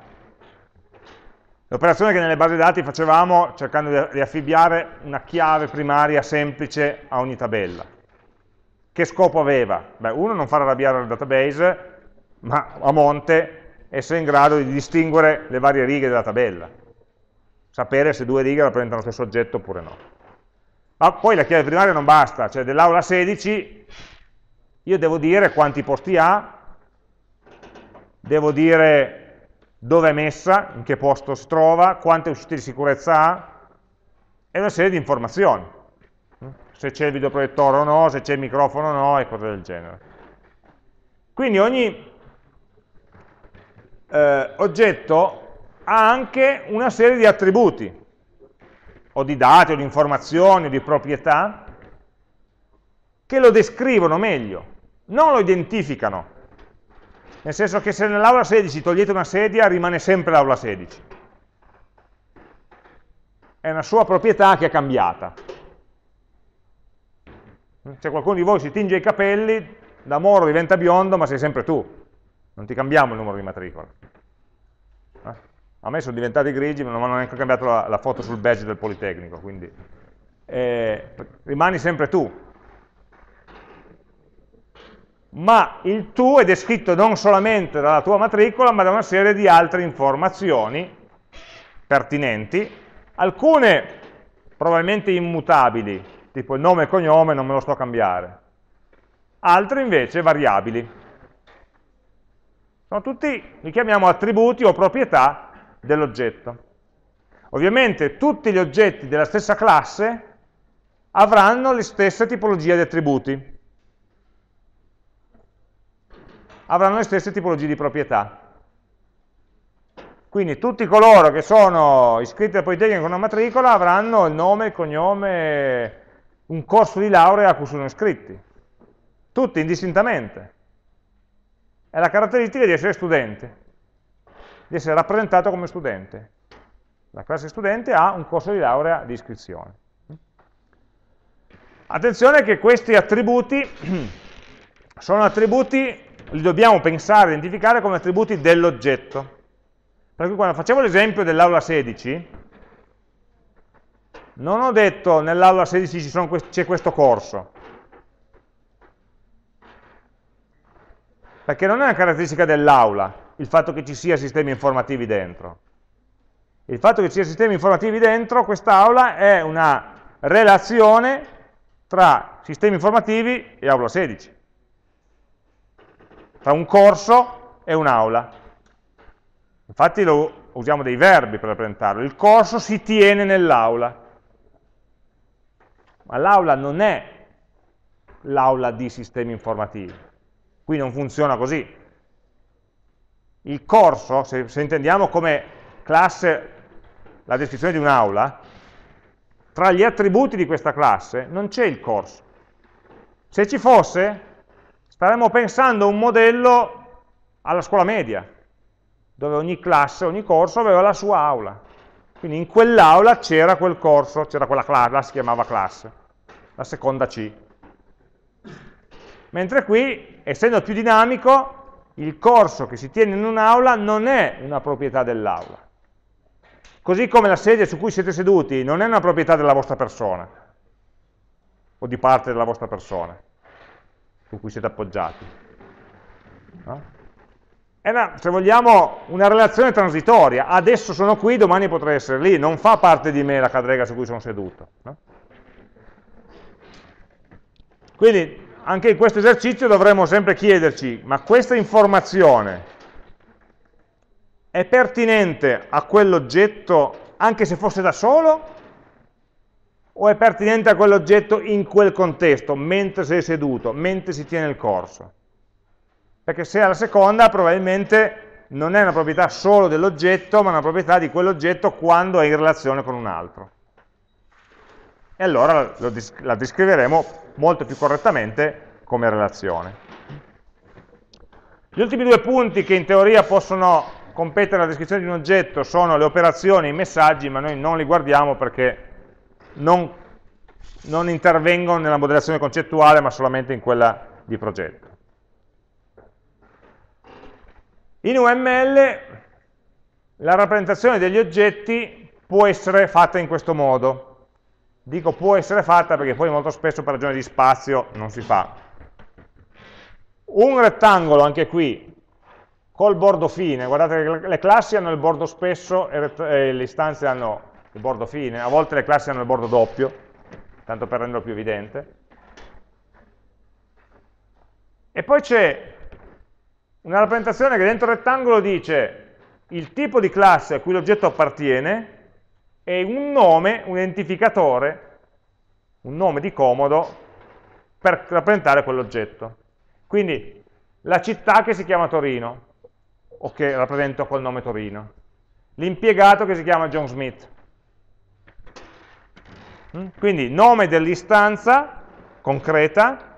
L'operazione che nelle basi dati facevamo cercando di affibbiare una chiave primaria semplice a ogni tabella. Che scopo aveva? Beh, uno, non far arrabbiare il database, ma a monte essere in grado di distinguere le varie righe della tabella. Sapere se due righe rappresentano lo stesso oggetto oppure no. Ma poi la chiave primaria non basta, cioè dell'aula 16 io devo dire quanti posti ha, devo dire dove è messa, in che posto si trova, quante uscite di sicurezza ha, e una serie di informazioni. Se c'è il videoproiettore o no, se c'è il microfono o no, e cose del genere. Quindi ogni oggetto ha anche una serie di attributi, o di dati, o di informazioni, o di proprietà, che lo descrivono meglio. Non lo identificano, Nel senso che se nell'aula 16 togliete una sedia, rimane sempre l'aula 16. È una sua proprietà che è cambiata. Se qualcuno di voi si tinge i capelli, da moro diventa biondo, ma sei sempre tu. Non ti cambiamo il numero di matricola. A me sono diventati grigi, ma non hanno neanche cambiato la foto sul badge del Politecnico, quindi rimani sempre tu. Ma il tu è descritto non solamente dalla tua matricola, ma da una serie di altre informazioni pertinenti, alcune probabilmente immutabili, tipo il nome e cognome non me lo sto a cambiare, altre invece variabili. Sono tutti, li chiamiamo attributi o proprietà dell'oggetto. Ovviamente tutti gli oggetti della stessa classe avranno le stesse tipologie di attributi, avranno le stesse tipologie di proprietà. Quindi tutti coloro che sono iscritti al Politecnico con una matricola avranno il nome, il cognome, un corso di laurea a cui sono iscritti. Tutti, indistintamente. È la caratteristica di essere studente, di essere rappresentato come studente. La classe studente ha un corso di laurea di iscrizione. Attenzione che questi attributi sono attributi, li dobbiamo pensare, identificare come attributi dell'oggetto. Per cui quando facevo l'esempio dell'aula 16, non ho detto nell'aula 16 c'è questo corso, perché non è una caratteristica dell'aula il fatto che ci sia sistemi informativi dentro. Il fatto che ci sia sistemi informativi dentro quest'aula è una relazione tra sistemi informativi e aula 16. Tra un corso e un'aula. Infatti usiamo dei verbi per rappresentarlo. Il corso si tiene nell'aula, ma l'aula non è l'aula di sistemi informativi, qui non funziona così. Il corso, se intendiamo come classe la descrizione di un'aula, tra gli attributi di questa classe non c'è il corso. Se ci fosse, staremmo pensando a un modello alla scuola media, dove ogni classe, ogni corso aveva la sua aula. Quindi in quell'aula c'era quel corso, c'era quella classe, si chiamava classe, la seconda C. Mentre qui, essendo più dinamico, il corso che si tiene in un'aula non è una proprietà dell'aula. Così come la sedia su cui siete seduti non è una proprietà della vostra persona, o di parte della vostra persona, su cui siete appoggiati. No? È una, se vogliamo, una relazione transitoria. Adesso sono qui, domani potrei essere lì, non fa parte di me la cadrega su cui sono seduto. No? Quindi anche in questo esercizio dovremo sempre chiederci, ma questa informazione è pertinente a quell'oggetto anche se fosse da solo? O è pertinente a quell'oggetto in quel contesto, mentre sei seduto, mentre si tiene il corso? Perché se è la seconda, probabilmente non è una proprietà solo dell'oggetto, ma una proprietà di quell'oggetto quando è in relazione con un altro. E allora la descriveremo molto più correttamente come relazione. Gli ultimi due punti che in teoria possono competere alla descrizione di un oggetto sono le operazioni e i messaggi, ma noi non li guardiamo perché non intervengono nella modellazione concettuale, ma solamente in quella di progetto. In UML la rappresentazione degli oggetti può essere fatta in questo modo. Dico può essere fatta perché poi molto spesso per ragioni di spazio non si fa. Un rettangolo, anche qui, col bordo fine. Guardate che le classi hanno il bordo spesso e le istanze hanno il bordo fine, a volte le classi hanno il bordo doppio, tanto per renderlo più evidente. E poi c'è una rappresentazione che dentro il rettangolo dice il tipo di classe a cui l'oggetto appartiene e un nome, un identificatore, un nome di comodo per rappresentare quell'oggetto. Quindi la città che si chiama Torino, o che rappresento col nome Torino, l'impiegato che si chiama John Smith. Quindi nome dell'istanza concreta,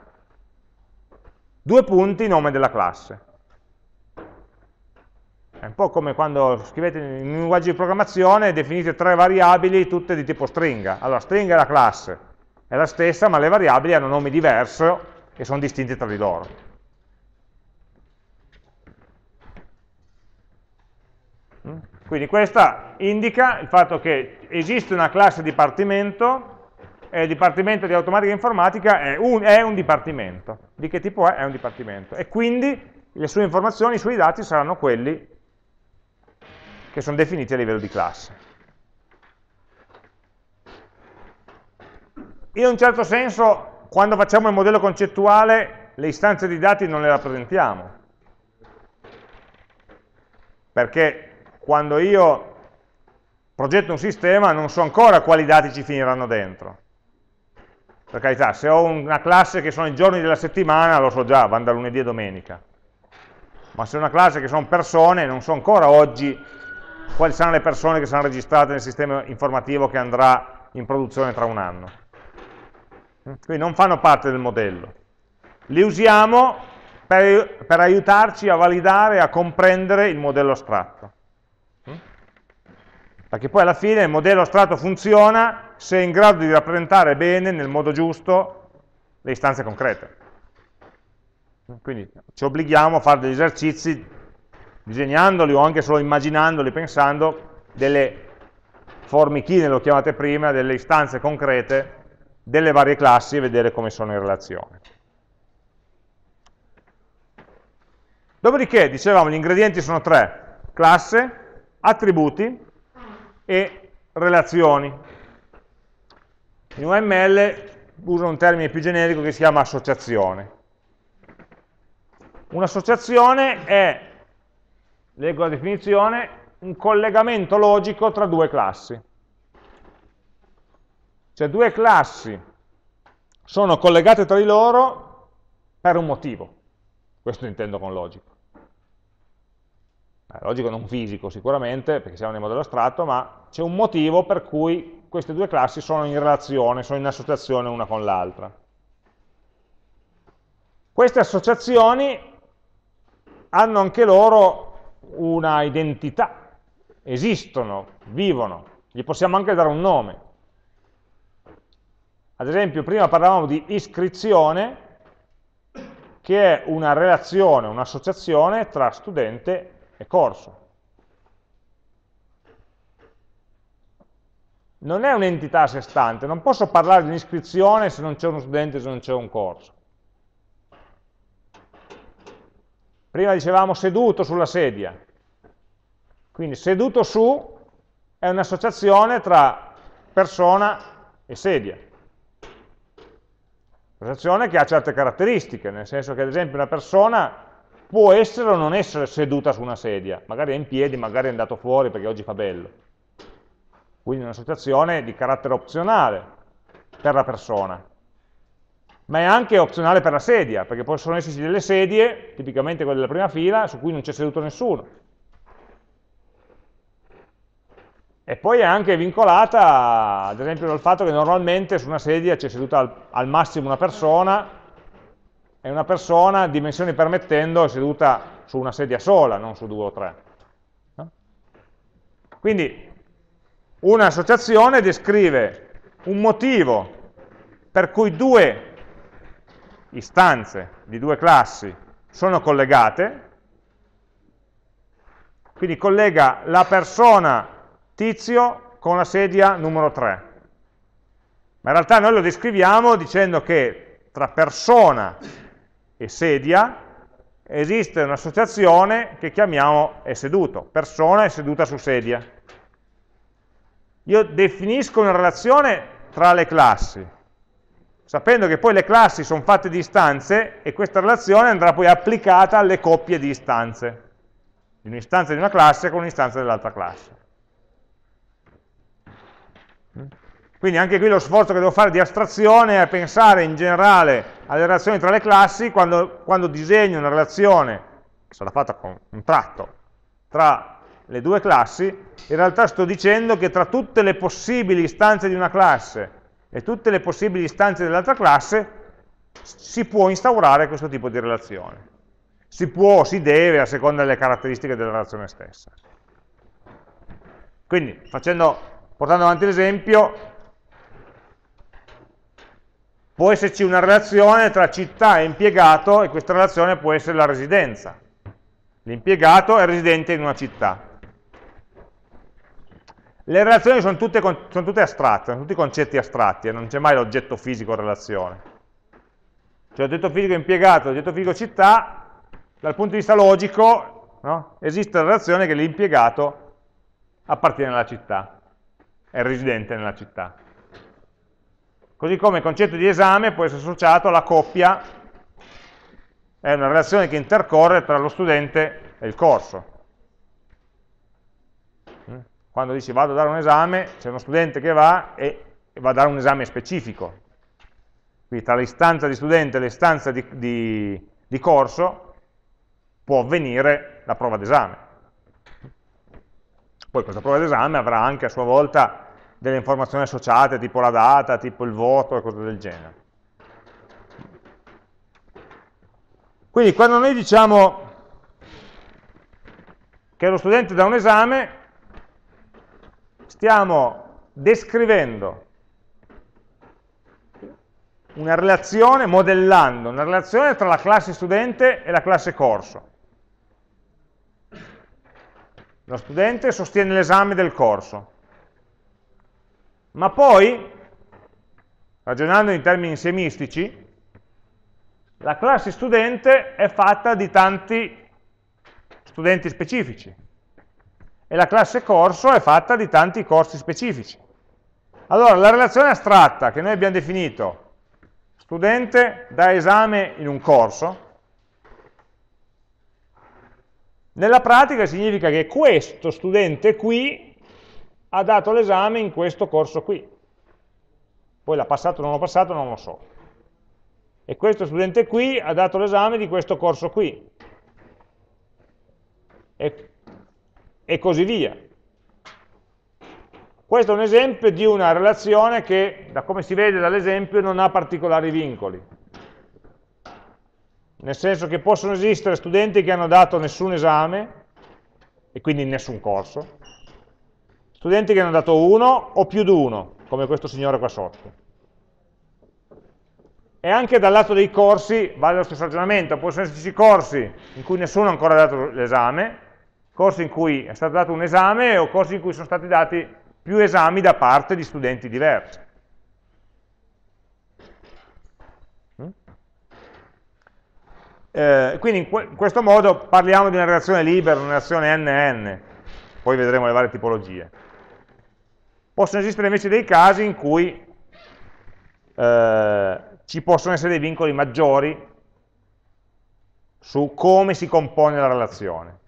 due punti nome della classe. È un po' come quando scrivete in un linguaggio di programmazione e definite tre variabili tutte di tipo stringa. Allora, stringa è la classe, è la stessa, ma le variabili hanno nome diverso e sono distinte tra di loro. Quindi questa indica il fatto che esiste una classe dipartimento, e il dipartimento di automatica informatica è un dipartimento. Di che tipo è? È un dipartimento. E quindi le sue informazioni, i suoi dati saranno quelli che sono definiti a livello di classe. In un certo senso, quando facciamo il modello concettuale, le istanze di dati non le rappresentiamo. Perché quando io progetto un sistema non so ancora quali dati ci finiranno dentro. Per carità, se ho una classe che sono i giorni della settimana, lo so già, vanno da lunedì a domenica. Ma se è una classe che sono persone, non so ancora oggi quali saranno le persone che saranno registrate nel sistema informativo che andrà in produzione tra un anno. Quindi non fanno parte del modello. Li usiamo per aiutarci a validare, a comprendere il modello astratto. Perché poi alla fine il modello astratto funziona se è in grado di rappresentare bene, nel modo giusto, le istanze concrete. Quindi ci obblighiamo a fare degli esercizi, disegnandoli o anche solo immaginandoli, pensando, delle formichine, lo chiamate prima, delle istanze concrete delle varie classi e vedere come sono in relazione. Dopodiché, dicevamo, gli ingredienti sono tre: classe, attributi e relazioni. In UML uso un termine più generico che si chiama associazione. Un'associazione è, leggo la definizione, un collegamento logico tra due classi. Cioè due classi sono collegate tra di loro per un motivo. Questo intendo con logico. Logico non fisico sicuramente, perché siamo nel modello astratto, ma c'è un motivo per cui queste due classi sono in relazione, sono in associazione una con l'altra. Queste associazioni hanno anche loro una identità, esistono, vivono, gli possiamo anche dare un nome. Ad esempio, prima parlavamo di iscrizione, che è una relazione, un'associazione tra studente e corso. Non è un'entità a sé stante, non posso parlare di un'iscrizione se non c'è uno studente, se non c'è un corso. Prima dicevamo seduto sulla sedia, quindi seduto su è un'associazione tra persona e sedia. Un'associazione che ha certe caratteristiche, nel senso che ad esempio una persona può essere o non essere seduta su una sedia, magari è in piedi, magari è andato fuori perché oggi fa bello. Quindi un'associazione di carattere opzionale per la persona. Ma è anche opzionale per la sedia, perché possono esserci delle sedie, tipicamente quelle della prima fila, su cui non c'è seduto nessuno. E poi è anche vincolata, ad esempio, dal fatto che normalmente su una sedia c'è seduta al massimo una persona, e una persona, dimensioni permettendo, è seduta su una sedia sola, non su due o tre. No? Quindi un'associazione descrive un motivo per cui due istanze di due classi sono collegate, quindi collega la persona Tizio con la sedia numero 3, ma in realtà noi lo descriviamo dicendo che tra persona e sedia esiste un'associazione che chiamiamo è seduto, persona è seduta su sedia. Io definisco una relazione tra le classi, sapendo che poi le classi sono fatte di istanze e questa relazione andrà poi applicata alle coppie di istanze, di un'istanza di una classe con un'istanza dell'altra classe. Quindi anche qui lo sforzo che devo fare di astrazione è pensare in generale alle relazioni tra le classi quando disegno una relazione, che sarà fatta con un tratto, tra le due classi, in realtà sto dicendo che tra tutte le possibili istanze di una classe e tutte le possibili istanze dell'altra classe si può instaurare questo tipo di relazione. si può o si deve a seconda delle caratteristiche della relazione stessa. Quindi, portando avanti l'esempio, può esserci una relazione tra città e impiegato, e questa relazione può essere la residenza. L'impiegato è residente in una città. Le relazioni sono tutte astratte, sono tutti concetti astratti, e non c'è mai l'oggetto fisico relazione. Cioè l'oggetto fisico impiegato, l'oggetto fisico città, dal punto di vista logico, no? Esiste la relazione che l'impiegato appartiene alla città, è residente nella città. Così come il concetto di esame può essere associato alla coppia, è una relazione che intercorre tra lo studente e il corso. Quando dici vado a dare un esame, c'è uno studente che va e va a dare un esame specifico. Quindi tra l'istanza di studente e l'istanza di corso può avvenire la prova d'esame. Poi questa prova d'esame avrà anche a sua volta delle informazioni associate, tipo la data, tipo il voto e cose del genere. Quindi quando noi diciamo che lo studente dà un esame, stiamo descrivendo una relazione, modellando una relazione tra la classe studente e la classe corso. Lo studente sostiene l'esame del corso, ma poi, ragionando in termini insiemistici, la classe studente è fatta di tanti studenti specifici e la classe corso è fatta di tanti corsi specifici. Allora, la relazione astratta che noi abbiamo definito, studente dà esame in un corso, nella pratica significa che questo studente qui ha dato l'esame in questo corso qui. Poi l'ha passato o non l'ha passato, non lo so. E questo studente qui ha dato l'esame di questo corso qui. E così via. Questo è un esempio di una relazione che, da come si vede dall'esempio, non ha particolari vincoli. Nel senso che possono esistere studenti che hanno dato nessun esame, e quindi nessun corso, studenti che hanno dato uno o più di uno, come questo signore qua sotto. E anche dal lato dei corsi vale lo stesso ragionamento. Possono esserci corsi in cui nessuno ha ancora dato l'esame, corsi in cui è stato dato un esame o corsi in cui sono stati dati più esami da parte di studenti diversi. Quindi in questo modo parliamo di una relazione libera, una relazione NN, poi vedremo le varie tipologie. Possono esistere invece dei casi in cui ci possono essere dei vincoli maggiori su come si compone la relazione.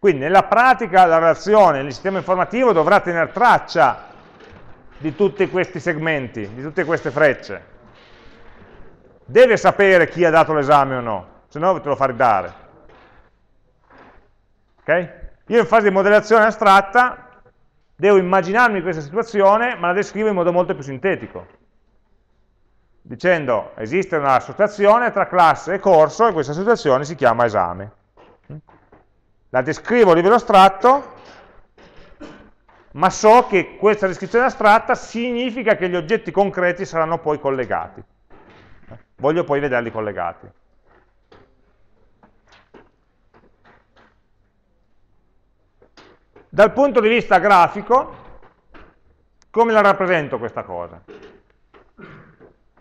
Quindi nella pratica la relazione, il sistema informativo dovrà tenere traccia di tutti questi segmenti, di tutte queste frecce. Deve sapere chi ha dato l'esame o no, se no te lo fa ridare. Okay? Io in fase di modellazione astratta devo immaginarmi questa situazione, ma la descrivo in modo molto più sintetico. Dicendo esiste una associazione tra classe e corso e questa associazione si chiama esame. La descrivo a livello astratto, ma so che questa descrizione astratta significa che gli oggetti concreti saranno poi collegati. Voglio poi vederli collegati. Dal punto di vista grafico, come la rappresento questa cosa?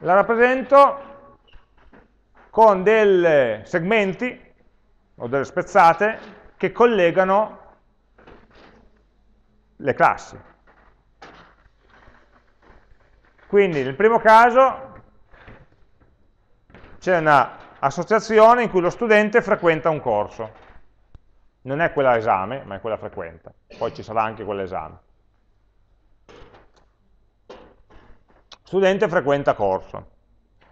La rappresento con dei segmenti o delle spezzate che collegano le classi. Quindi nel primo caso c'è un'associazione in cui lo studente frequenta un corso. Non è quella esame, ma è quella frequenta. Poi ci sarà anche quell'esame. Studente frequenta corso.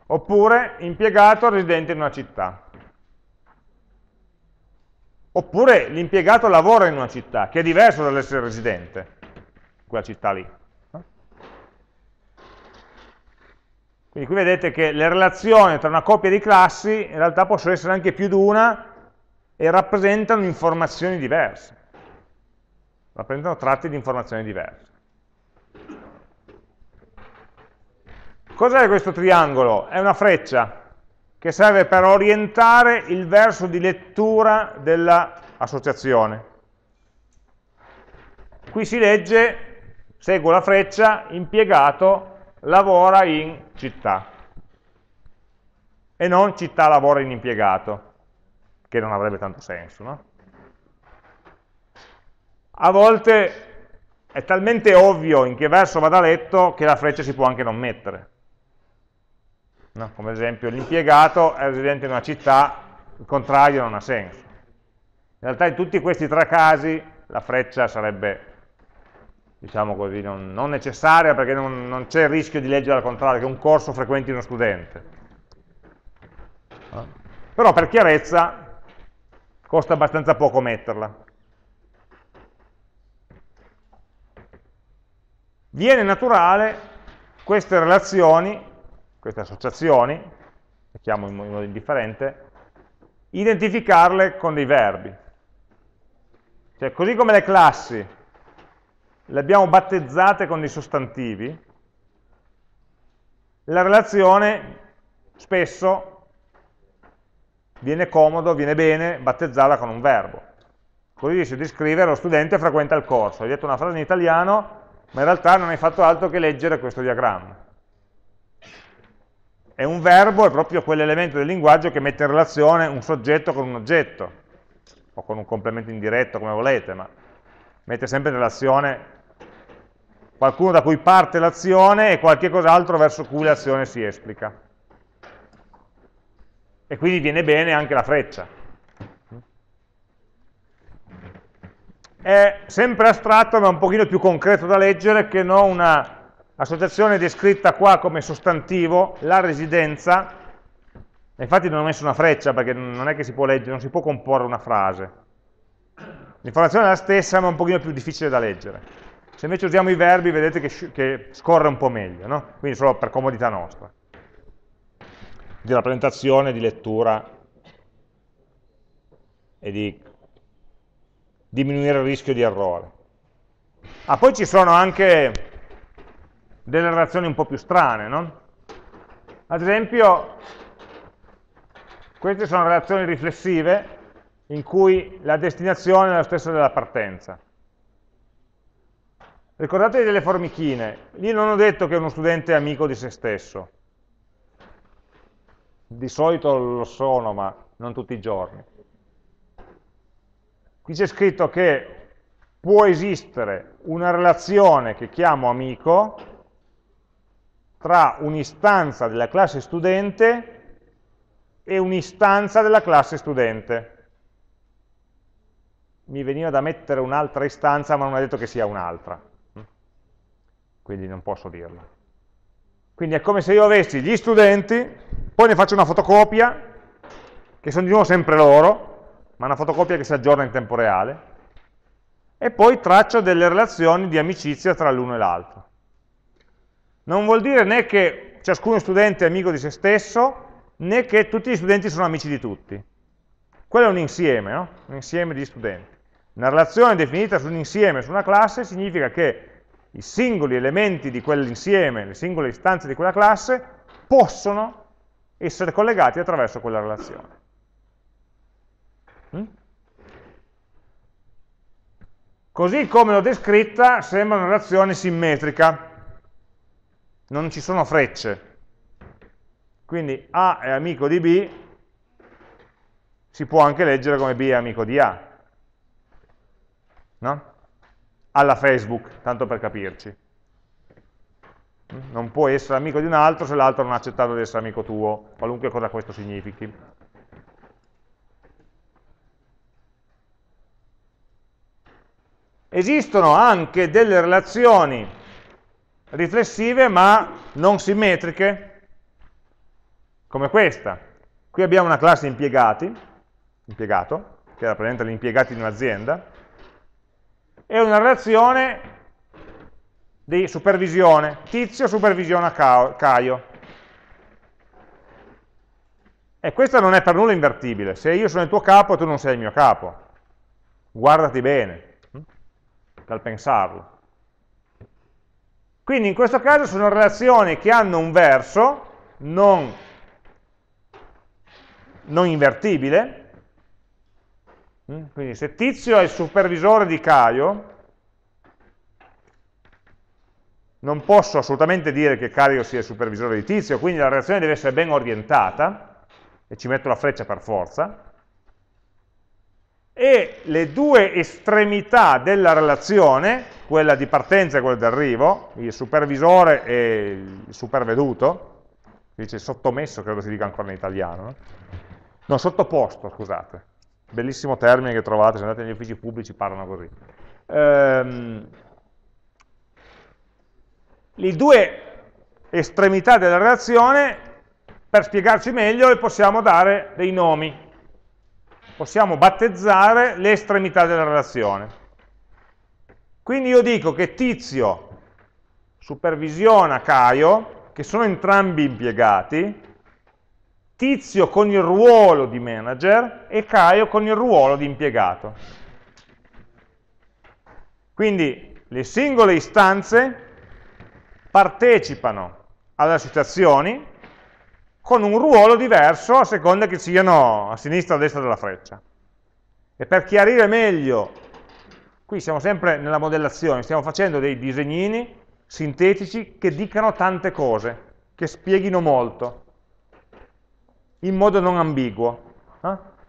Oppure impiegato residente in una città. Oppure l'impiegato lavora in una città, che è diverso dall'essere residente, quella città lì. Quindi qui vedete che le relazioni tra una coppia di classi in realtà possono essere anche più di una e rappresentano informazioni diverse, rappresentano tratti di informazioni diverse. Cos'è questo triangolo? È una freccia che serve per orientare il verso di lettura dell'associazione. Qui si legge, seguo la freccia, impiegato lavora in città, e non città lavora in impiegato, che non avrebbe tanto senso, no? A volte è talmente ovvio in che verso vada letto che la freccia si può anche non mettere. No, come ad esempio l'impiegato è residente in una città, il contrario non ha senso. In realtà in tutti questi tre casi la freccia sarebbe, diciamo così, non necessaria, perché non c'è il rischio di leggere al contrario, che un corso frequenti uno studente. Però per chiarezza costa abbastanza poco metterla. Viene naturale queste relazioni, queste associazioni, le chiamo in modo indifferente, identificarle con dei verbi. Cioè, così come le classi le abbiamo battezzate con dei sostantivi, la relazione spesso viene comodo, viene bene battezzarla con un verbo. Così riesce a descrivere lo studente frequenta il corso. Hai detto una frase in italiano, ma in realtà non hai fatto altro che leggere questo diagramma. È un verbo, è proprio quell'elemento del linguaggio che mette in relazione un soggetto con un oggetto, o con un complemento indiretto, come volete, ma mette sempre in relazione qualcuno da cui parte l'azione e qualche cos'altro verso cui l'azione si esplica. E quindi viene bene anche la freccia. È sempre astratto, ma un pochino più concreto da leggere, che non una associazione descritta qua come sostantivo, la residenza. Infatti non ho messo una freccia perché non è che si può leggere, non si può comporre una frase. L'informazione è la stessa, ma un pochino più difficile da leggere. Se invece usiamo i verbi, vedete che scorre un po' meglio, no? Quindi solo per comodità nostra, di rappresentazione, di lettura e di diminuire il rischio di errore. Ah, poi ci sono anche delle relazioni un po' più strane, no? Ad esempio, queste sono relazioni riflessive in cui la destinazione è la stessa della partenza. Ricordatevi delle formichine, lì non ho detto che uno studente è amico di se stesso. Di solito lo sono, ma non tutti i giorni. Qui c'è scritto che può esistere una relazione che chiamo amico tra un'istanza della classe studente e un'istanza della classe studente. Mi veniva da mettere un'altra istanza, ma non ha detto che sia un'altra, quindi non posso dirlo. Quindi è come se io avessi gli studenti, poi ne faccio una fotocopia, che sono di nuovo sempre loro, ma una fotocopia che si aggiorna in tempo reale, e poi traccio delle relazioni di amicizia tra l'uno e l'altro. Non vuol dire né che ciascuno studente è amico di se stesso, né che tutti gli studenti sono amici di tutti. Quello è un insieme, no? Un insieme di studenti. Una relazione definita su un insieme, su una classe, significa che i singoli elementi di quell'insieme, le singole istanze di quella classe, possono essere collegati attraverso quella relazione. Così come l'ho descritta, sembra una relazione simmetrica. Non ci sono frecce, quindi A è amico di B, si può anche leggere come B è amico di A, no? Alla Facebook, tanto per capirci. Non puoi essere amico di un altro se l'altro non ha accettato di essere amico tuo, qualunque cosa questo significhi. Esistono anche delle relazioni riflessive ma non simmetriche, come questa. Qui abbiamo una classe impiegato, che rappresenta gli impiegati in un'azienda, e una relazione di supervisione, Tizio supervisiona Caio. E questa non è per nulla invertibile. Se io sono il tuo capo, tu non sei il mio capo. Guardati bene dal pensarlo. Quindi in questo caso sono relazioni che hanno un verso non invertibile. Quindi se Tizio è il supervisore di Caio, non posso assolutamente dire che Caio sia il supervisore di Tizio, quindi la relazione deve essere ben orientata, e ci metto la freccia per forza, e le due estremità della relazione, quella di partenza e quella di arrivo, il supervisore e il superveduto, dice sottomesso, credo si dica ancora in italiano, no? No, sottoposto, scusate, bellissimo termine che trovate, se andate negli uffici pubblici parlano così. Le due estremità della relazione, per spiegarci meglio, le possiamo dare dei nomi. Possiamo battezzare le estremità della relazione. Quindi io dico che Tizio supervisiona Caio, che sono entrambi impiegati, Tizio con il ruolo di manager e Caio con il ruolo di impiegato. Quindi le singole istanze partecipano alle associazioni con un ruolo diverso a seconda che siano a sinistra o a destra della freccia. E per chiarire meglio, qui siamo sempre nella modellazione, stiamo facendo dei disegnini sintetici che dicano tante cose, che spieghino molto, in modo non ambiguo.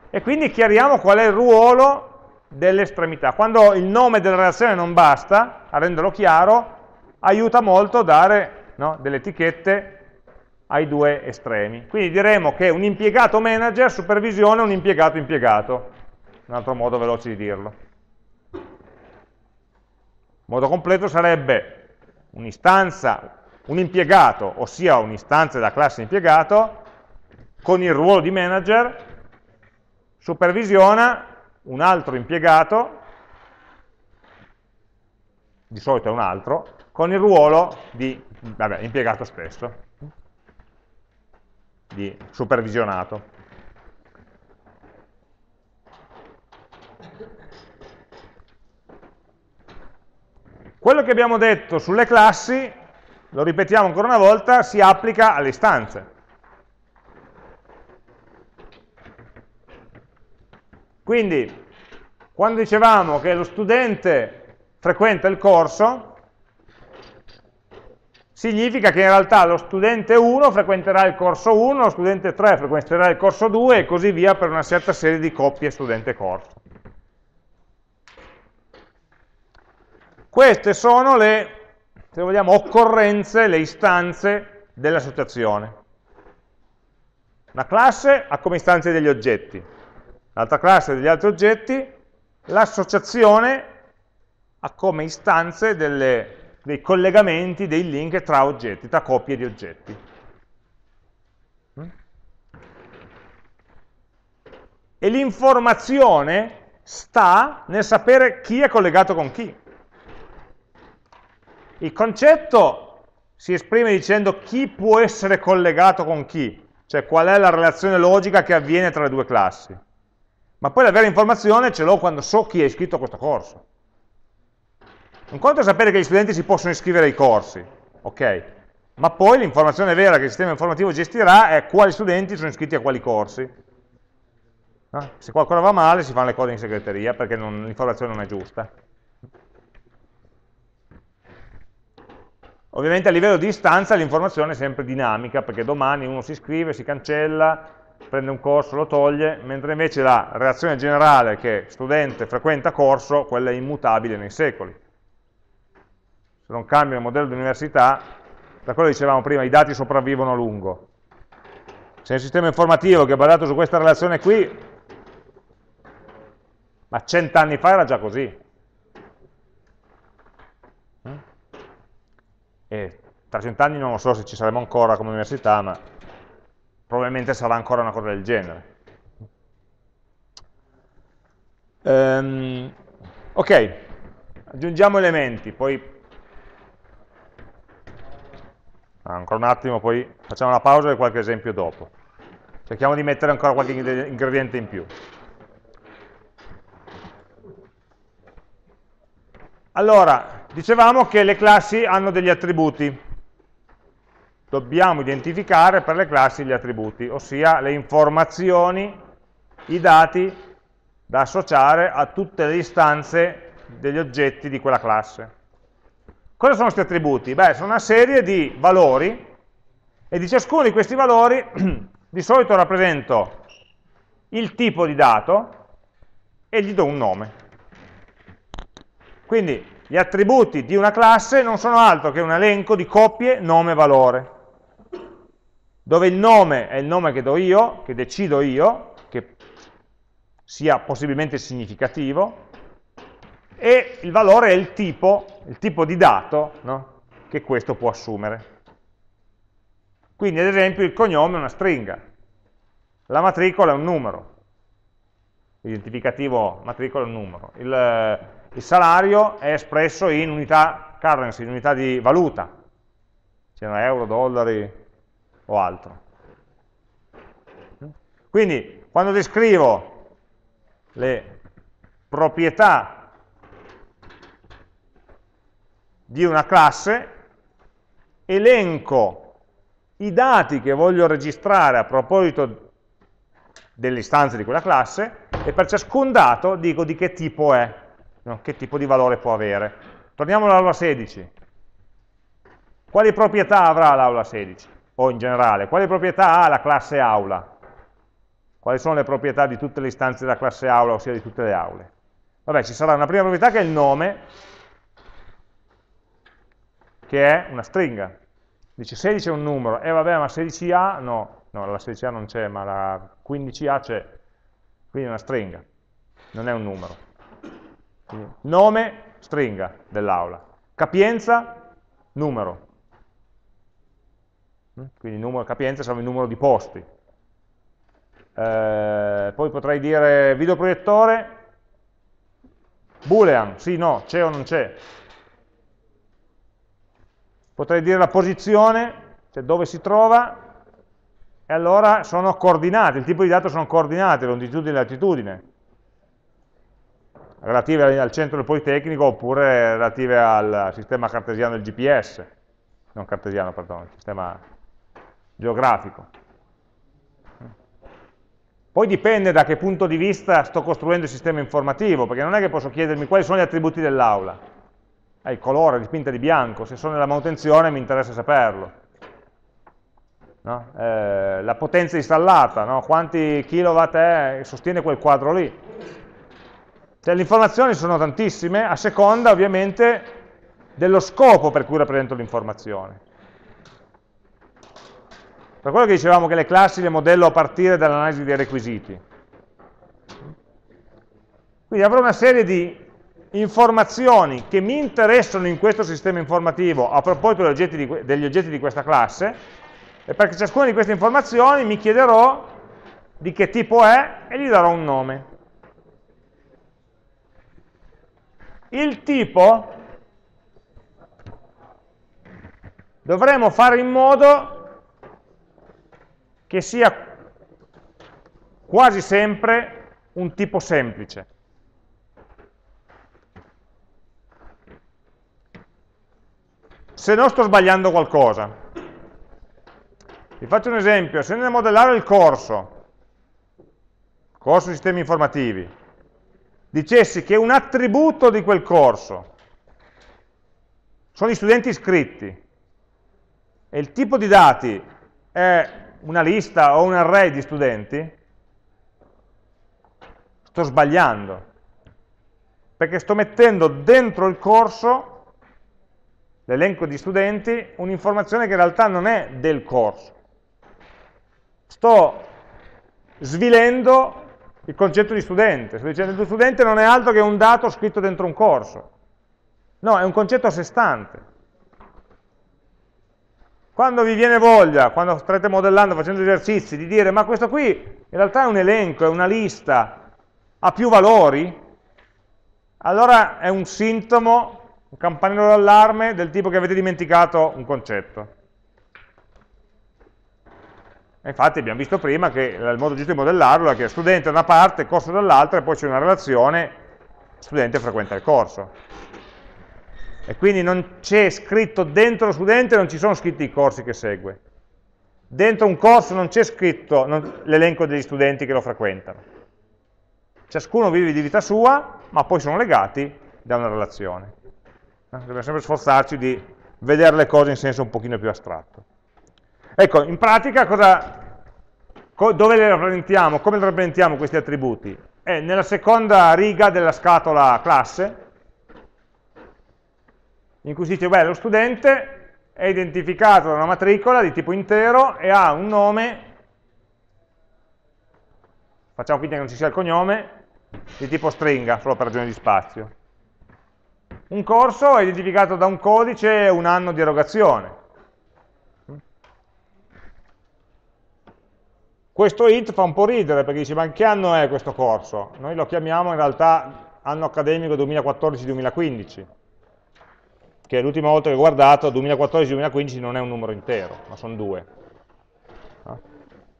E quindi chiariamo qual è il ruolo dell'estremità. Quando il nome della relazione non basta, a renderlo chiaro, aiuta molto dare delle etichette ai due estremi. Quindi diremo che un impiegato manager supervisiona un impiegato impiegato, un altro modo veloce di dirlo. Il modo completo sarebbe un'istanza, un impiegato, ossia un'istanza della classe impiegato, con il ruolo di manager, supervisiona un altro impiegato, di solito è un altro, con il ruolo di impiegato stesso, di supervisionato. Quello che abbiamo detto sulle classi, lo ripetiamo ancora una volta, si applica alle istanze. Quindi, quando dicevamo che lo studente frequenta il corso, significa che in realtà lo studente 1 frequenterà il corso 1, lo studente 3 frequenterà il corso 2 e così via per una certa serie di coppie studente-corso. Queste sono le, se vogliamo, occorrenze, le istanze dell'associazione. Una classe ha come istanze degli oggetti, l'altra classe degli altri oggetti, l'associazione ha come istanze dei collegamenti, dei link tra oggetti, tra coppie di oggetti. E l'informazione sta nel sapere chi è collegato con chi. Il concetto si esprime dicendo chi può essere collegato con chi, cioè qual è la relazione logica che avviene tra le due classi. Ma poi la vera informazione ce l'ho quando so chi è iscritto a questo corso. Un conto è sapere che gli studenti si possono iscrivere ai corsi, ok? Ma poi l'informazione vera che il sistema informativo gestirà è quali studenti sono iscritti a quali corsi. Se qualcosa va male si fanno le cose in segreteria perché l'informazione non è giusta. Ovviamente a livello di istanza l'informazione è sempre dinamica perché domani uno si iscrive, si cancella, prende un corso, lo toglie, mentre invece la relazione generale che studente frequenta corso, quella è immutabile nei secoli. Se non cambia il modello di università, da quello che dicevamo prima, i dati sopravvivono a lungo. C'è un sistema informativo che è basato su questa relazione qui, ma 100 anni fa era già così. E tra 100 anni non lo so se ci saremo ancora come università, ma probabilmente sarà ancora una cosa del genere. Ok, aggiungiamo elementi, poi... Ancora un attimo, poi facciamo una pausa e qualche esempio dopo. cerchiamo di mettere ancora qualche ingrediente in più. Allora, dicevamo che le classi hanno degli attributi, dobbiamo identificare per le classi gli attributi, ossia le informazioni, i dati da associare a tutte le istanze degli oggetti di quella classe. Cosa sono questi attributi? Beh, sono una serie di valori e di ciascuno di questi valori di solito rappresento il tipo di dato e gli do un nome. Quindi gli attributi di una classe non sono altro che un elenco di coppie nome-valore, dove il nome è il nome che do io, che decido io, che sia possibilmente significativo, e il valore è il tipo di dato, no? Che questo può assumere. Quindi ad esempio il cognome è una stringa, la matricola è un numero, l'identificativo matricola è un numero, il salario è espresso in unità currency, in unità di valuta, cioè euro, dollari o altro. Quindi quando descrivo le proprietà di una classe, elenco i dati che voglio registrare a proposito delle istanze di quella classe e per ciascun dato dico di che tipo è, no? Che tipo di valore può avere. Torniamo all'aula 16. Quali proprietà avrà l'aula 16? O in generale, quali proprietà ha la classe aula? Quali sono le proprietà di tutte le istanze della classe aula, ossia di tutte le aule? Vabbè, ci sarà una prima proprietà che è il nome, che è una stringa. Dice 16 è un numero, e vabbè, ma 16A no, la 16A non c'è, ma la 15A c'è, quindi è una stringa, non è un numero. Quindi, nome, stringa dell'aula, capienza, numero, quindi numero e capienza sono il numero di posti. Poi potrei dire videoproiettore, boolean, sì, no, c'è o non c'è. Potrei dire la posizione, cioè dove si trova, e allora sono coordinate, il tipo di dato sono coordinate, longitudine e latitudine, relative al centro del Politecnico oppure relative al sistema cartesiano del GPS, non cartesiano, perdono, sistema geografico. Poi dipende da che punto di vista sto costruendo il sistema informativo, perché non è che posso chiedermi quali sono gli attributi dell'aula. Il colore, dipinta di bianco, se sono nella manutenzione mi interessa saperlo, no? La potenza installata, no? Quanti kilowatt è, sostiene quel quadro lì. Cioè, le informazioni sono tantissime, a seconda ovviamente dello scopo per cui rappresento l'informazione. Per quello che dicevamo che le classi le modello a partire dall'analisi dei requisiti. Quindi avrò una serie di informazioni che mi interessano in questo sistema informativo a proposito degli oggetti di questa classe, e per ciascuna di queste informazioni mi chiederò di che tipo è e gli darò un nome. Il tipo dovremo fare in modo che sia quasi sempre un tipo semplice. Se no sto sbagliando qualcosa. Vi faccio un esempio: se nel modellare il corso di sistemi informativi, dicessi che un attributo di quel corso sono gli studenti iscritti e il tipo di dati è una lista o un array di studenti, sto sbagliando, perché sto mettendo dentro il corso, l'elenco di studenti, un'informazione che in realtà non è del corso. Sto svilendo il concetto di studente, sto dicendo che il studente non è altro che un dato scritto dentro un corso. No, è un concetto a sé stante. Quando vi viene voglia, quando starete modellando, facendo esercizi, di dire ma questo qui in realtà è un elenco, è una lista, ha più valori, allora è un sintomo, un campanello d'allarme del tipo che avete dimenticato un concetto. Infatti abbiamo visto prima che il modo giusto di modellarlo è che studente da una parte, corso dall'altra, e poi c'è una relazione, studente frequenta il corso. E quindi non c'è scritto dentro lo studente, non ci sono scritti i corsi che segue. Dentro un corso non c'è scritto l'elenco degli studenti che lo frequentano. Ciascuno vive di vita sua, ma poi sono legati da una relazione. Dobbiamo sempre sforzarci di vedere le cose in senso un pochino più astratto. Ecco, in pratica dove le rappresentiamo, come le rappresentiamo questi attributi? È nella seconda riga della scatola classe, in cui si dice, beh, lo studente è identificato da una matricola di tipo intero e ha un nome, facciamo finta che non ci sia il cognome, di tipo stringa, solo per ragioni di spazio. Un corso è identificato da un codice e un anno di erogazione. Questo it fa un po' ridere, perché dice, ma in che anno è questo corso? Noi lo chiamiamo in realtà anno accademico 2014-2015, che l'ultima volta che ho guardato, 2014-2015 non è un numero intero, ma sono due.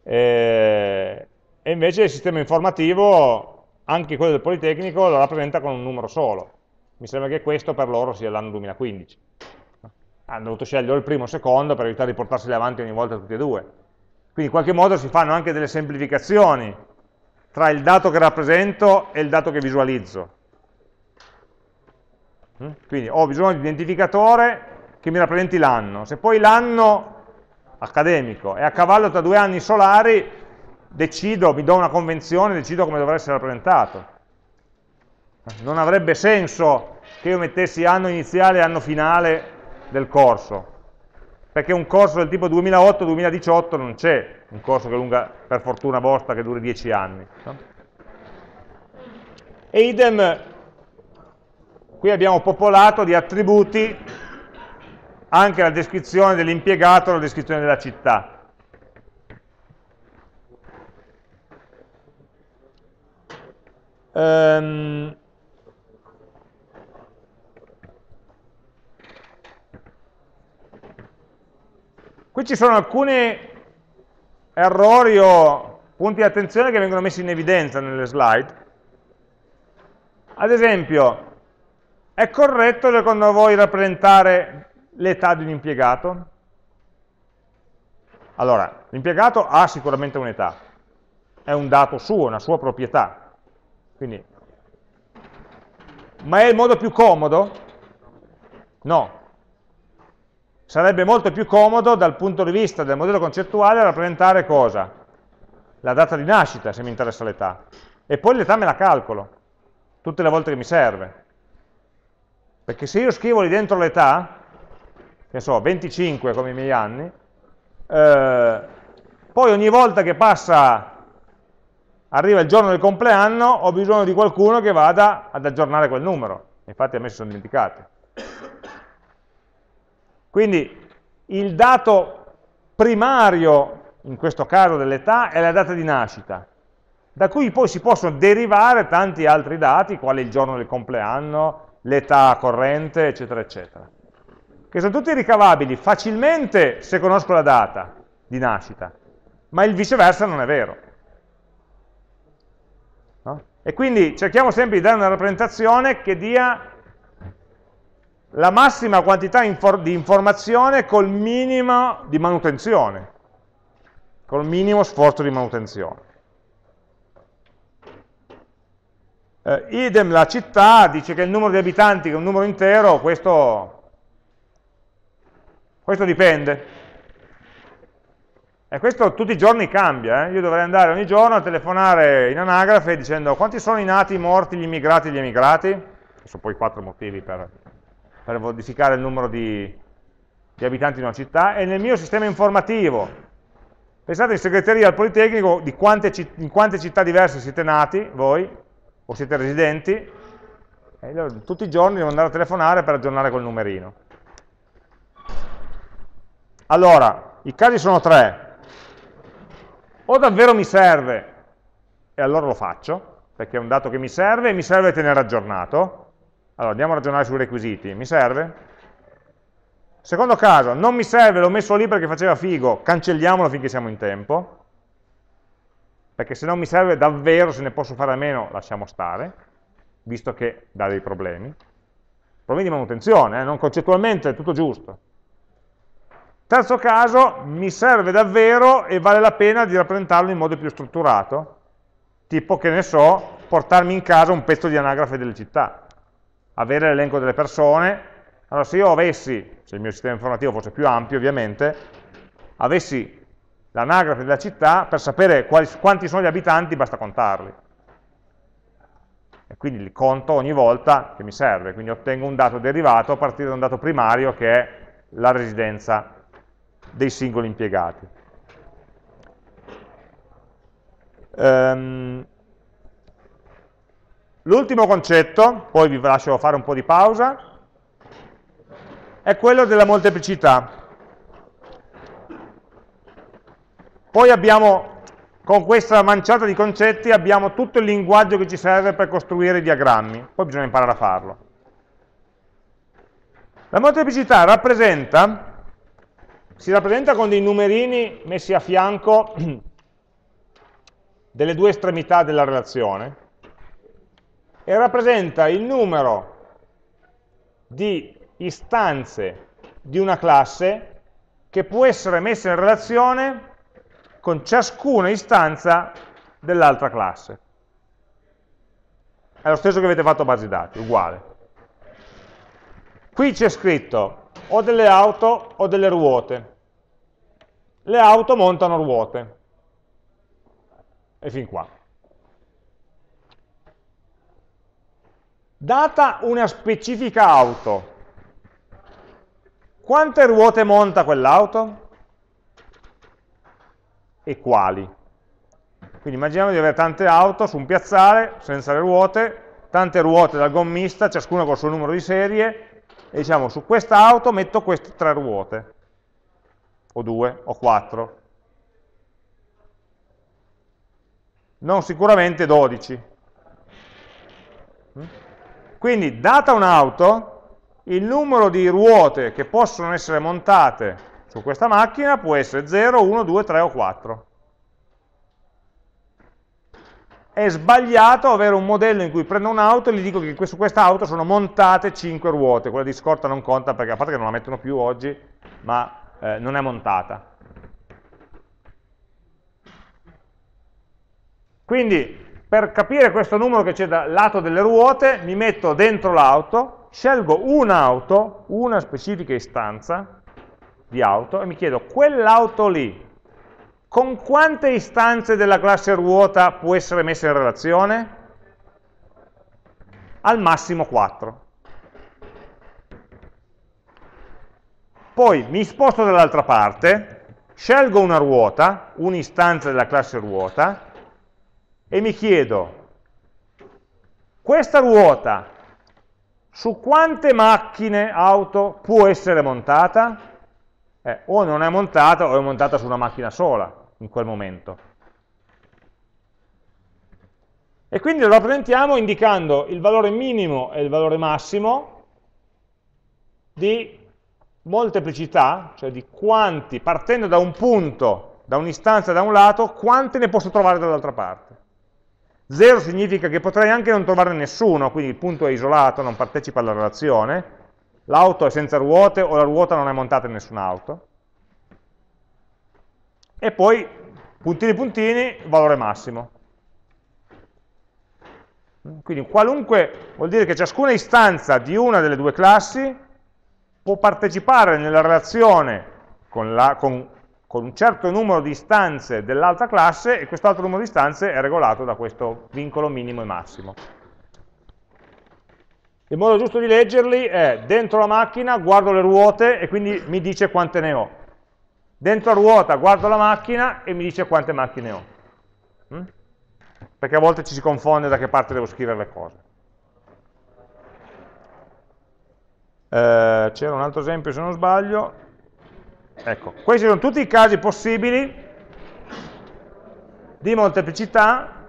E invece il sistema informativo, anche quello del Politecnico, lo rappresenta con un numero solo. Mi sembra che questo per loro sia l'anno 2015. Hanno dovuto scegliere il primo o il secondo per evitare di portarseli avanti ogni volta tutti e due. Quindi in qualche modo si fanno anche delle semplificazioni tra il dato che rappresento e il dato che visualizzo. Quindi ho bisogno di un identificatore che mi rappresenti l'anno. Se poi l'anno accademico è a cavallo tra due anni solari, decido, mi do una convenzione, decido come dovrà essere rappresentato. Non avrebbe senso che io mettessi anno iniziale e anno finale del corso, perché un corso del tipo 2008-2018 non c'è, un corso che lunga, per fortuna vostra, che duri 10 anni. E idem, qui abbiamo popolato di attributi anche la descrizione dell'impiegato e la descrizione della città. Qui ci sono alcuni errori o punti di attenzione che vengono messi in evidenza nelle slide. Ad esempio, è corretto secondo voi rappresentare l'età di un impiegato? Allora, l'impiegato ha sicuramente un'età, è un dato suo, una sua proprietà. Quindi, ma è il modo più comodo? No. Sarebbe molto più comodo dal punto di vista del modello concettuale rappresentare cosa? La data di nascita, se mi interessa l'età. E poi l'età me la calcolo, tutte le volte che mi serve. Perché se io scrivo lì dentro l'età, che so, 25 come i miei anni, poi ogni volta che arriva il giorno del compleanno, ho bisogno di qualcuno che vada ad aggiornare quel numero. Infatti a me si sono dimenticati. Quindi il dato primario, in questo caso dell'età, è la data di nascita, da cui poi si possono derivare tanti altri dati, quali il giorno del compleanno, l'età corrente, eccetera, eccetera, che sono tutti ricavabili facilmente se conosco la data di nascita, ma il viceversa non è vero. No? E quindi cerchiamo sempre di dare una rappresentazione che dia la massima quantità di informazione col minimo di manutenzione, col minimo sforzo di manutenzione. Idem la città, dice che il numero di abitanti, che è un numero intero, questo dipende. E questo tutti i giorni cambia, eh? Io dovrei andare ogni giorno a telefonare in anagrafe dicendo quanti sono i nati, i morti, gli immigrati e gli emigrati, che sono poi 4 motivi per modificare il numero di abitanti di una città, e nel mio sistema informativo, pensate in segreteria al Politecnico in quante città diverse siete nati voi, o siete residenti, e allora, tutti i giorni devo andare a telefonare per aggiornare quel numerino. Allora, i casi sono tre, o davvero mi serve, e allora lo faccio, perché è un dato che mi serve, e mi serve tenere aggiornato. Allora, andiamo a ragionare sui requisiti. Mi serve? Secondo caso, non mi serve, l'ho messo lì perché faceva figo, cancelliamolo finché siamo in tempo, perché se non mi serve davvero, se ne posso fare a meno, lasciamo stare, visto che dà dei problemi. Problemi di manutenzione, non concettualmente, è tutto giusto. Terzo caso, mi serve davvero e vale la pena di rappresentarlo in modo più strutturato, tipo, che ne so, portarmi in casa un pezzo di anagrafe delle città, avere l'elenco delle persone. Allora, se io avessi, se il mio sistema informativo fosse più ampio ovviamente, avessi l'anagrafe della città, per sapere quanti sono gli abitanti basta contarli. E quindi li conto ogni volta che mi serve, quindi ottengo un dato derivato a partire da un dato primario che è la residenza dei singoli impiegati. L'ultimo concetto, poi vi lascio fare un po' di pausa, è quello della molteplicità. Poi abbiamo, con questa manciata di concetti, abbiamo tutto il linguaggio che ci serve per costruire i diagrammi, poi bisogna imparare a farlo. La molteplicità si rappresenta con dei numerini messi a fianco delle due estremità della relazione, e rappresenta il numero di istanze di una classe che può essere messa in relazione con ciascuna istanza dell'altra classe. È lo stesso che avete fatto a base dati, uguale. Qui c'è scritto o delle auto o delle ruote. Le auto montano ruote. E fin qua. Data una specifica auto, quante ruote monta quell'auto? E quali? Quindi immaginiamo di avere tante auto su un piazzale senza le ruote, tante ruote dal gommista, ciascuna col suo numero di serie, e diciamo su questa auto metto queste 3 ruote, o 2, o 4. Non sicuramente 12. Quindi, data un'auto, il numero di ruote che possono essere montate su questa macchina può essere 0, 1, 2, 3 o 4. È sbagliato avere un modello in cui prendo un'auto e gli dico che su questa auto sono montate 5 ruote. Quella di scorta non conta, perché a parte che non la mettono più oggi, ma non è montata. Quindi, per capire questo numero che c'è dal lato delle ruote, mi metto dentro l'auto, scelgo un'auto, una specifica istanza di auto, e mi chiedo, quell'auto lì, con quante istanze della classe ruota può essere messa in relazione? Al massimo 4. Poi mi sposto dall'altra parte, scelgo una ruota, un'istanza della classe ruota, e mi chiedo, questa ruota su quante macchine, auto, può essere montata? O non è montata, o è montata su una macchina sola in quel momento. E quindi lo rappresentiamo indicando il valore minimo e il valore massimo di molteplicità, cioè di quanti, partendo da un punto, da un'istanza da un lato, quante ne posso trovare dall'altra parte. 0 significa che potrei anche non trovare nessuno, quindi il punto è isolato, non partecipa alla relazione, l'auto è senza ruote o la ruota non è montata in nessun'auto. E poi, puntini puntini, valore massimo. Quindi qualunque, vuol dire che ciascuna istanza di una delle due classi può partecipare nella relazione con un certo numero di istanze dell'altra classe, e quest'altro numero di istanze è regolato da questo vincolo minimo e massimo. Il modo giusto di leggerli è: dentro la macchina guardo le ruote e quindi mi dice quante ne ho, dentro la ruota guardo la macchina e mi dice quante macchine ho, perché a volte ci si confonde da che parte devo scrivere le cose. C'era un altro esempio, se non sbaglio. Ecco, questi sono tutti i casi possibili di molteplicità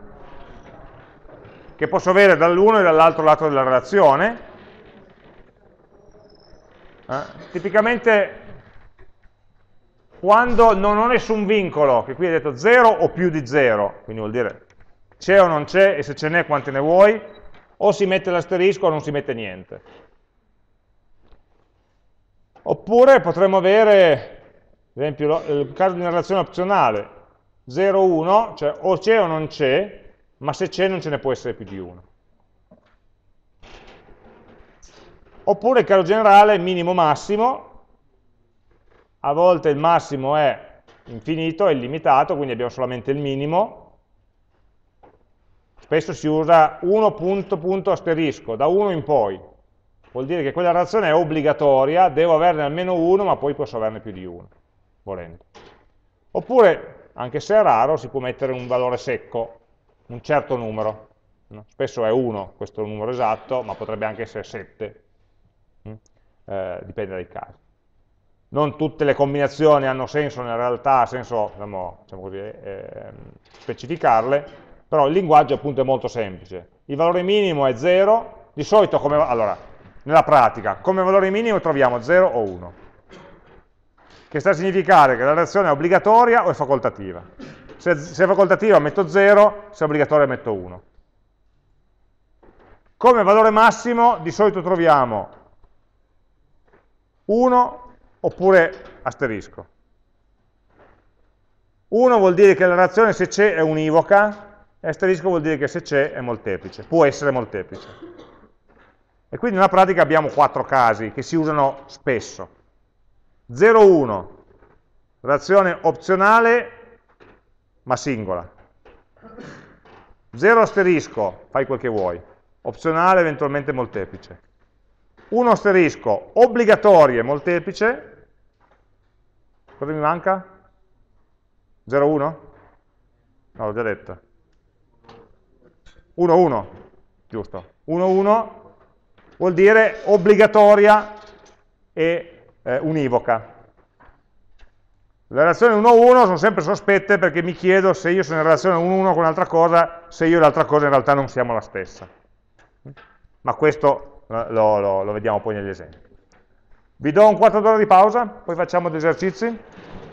che posso avere dall'uno e dall'altro lato della relazione, Tipicamente quando non ho nessun vincolo, che qui è detto 0 o più di 0, quindi vuol dire c'è o non c'è, e se ce n'è quante ne vuoi, o si mette l'asterisco o non si mette niente. Oppure potremmo avere, ad esempio, il caso di una relazione opzionale, 0, 1, cioè o c'è o non c'è, ma se c'è non ce ne può essere più di uno. Oppure il caso generale minimo-massimo, a volte il massimo è infinito, è illimitato, quindi abbiamo solamente il minimo. Spesso si usa 1 punto punto asterisco, da 1 in poi. Vuol dire che quella relazione è obbligatoria, devo averne almeno uno, ma poi posso averne più di uno, volendo. Oppure, anche se è raro, si può mettere un valore secco, un certo numero. Spesso è 1, questo è un numero esatto, ma potrebbe anche essere 7, dipende dai casi. Non tutte le combinazioni hanno senso, in realtà ha senso, diciamo così, specificarle, però il linguaggio appunto è molto semplice. Il valore minimo è 0, di solito come, allora, nella pratica, come valore minimo troviamo 0 o 1, che sta a significare che la relazione è obbligatoria o è facoltativa. Se è facoltativa metto 0, se è obbligatoria metto 1. Come valore massimo di solito troviamo 1 oppure asterisco. 1 vuol dire che la relazione se c'è è univoca, e asterisco vuol dire che se c'è è molteplice, può essere molteplice. E quindi nella pratica abbiamo 4 casi che si usano spesso. 0, 1, relazione opzionale ma singola. 0 asterisco, fai quel che vuoi. Opzionale, eventualmente molteplice. 1 asterisco, obbligatorie, molteplice. Cosa mi manca? 0, 1? No, l'ho già detto. 1, 1, giusto. 1, 1 vuol dire obbligatoria e univoca. Le relazioni 1, 1 sono sempre sospette perché mi chiedo se io sono in relazione 1, 1 con un'altra cosa, se io e l'altra cosa in realtà non siamo la stessa. Ma questo lo vediamo poi negli esempi. Vi do un quarto d'ora di pausa, poi facciamo degli esercizi.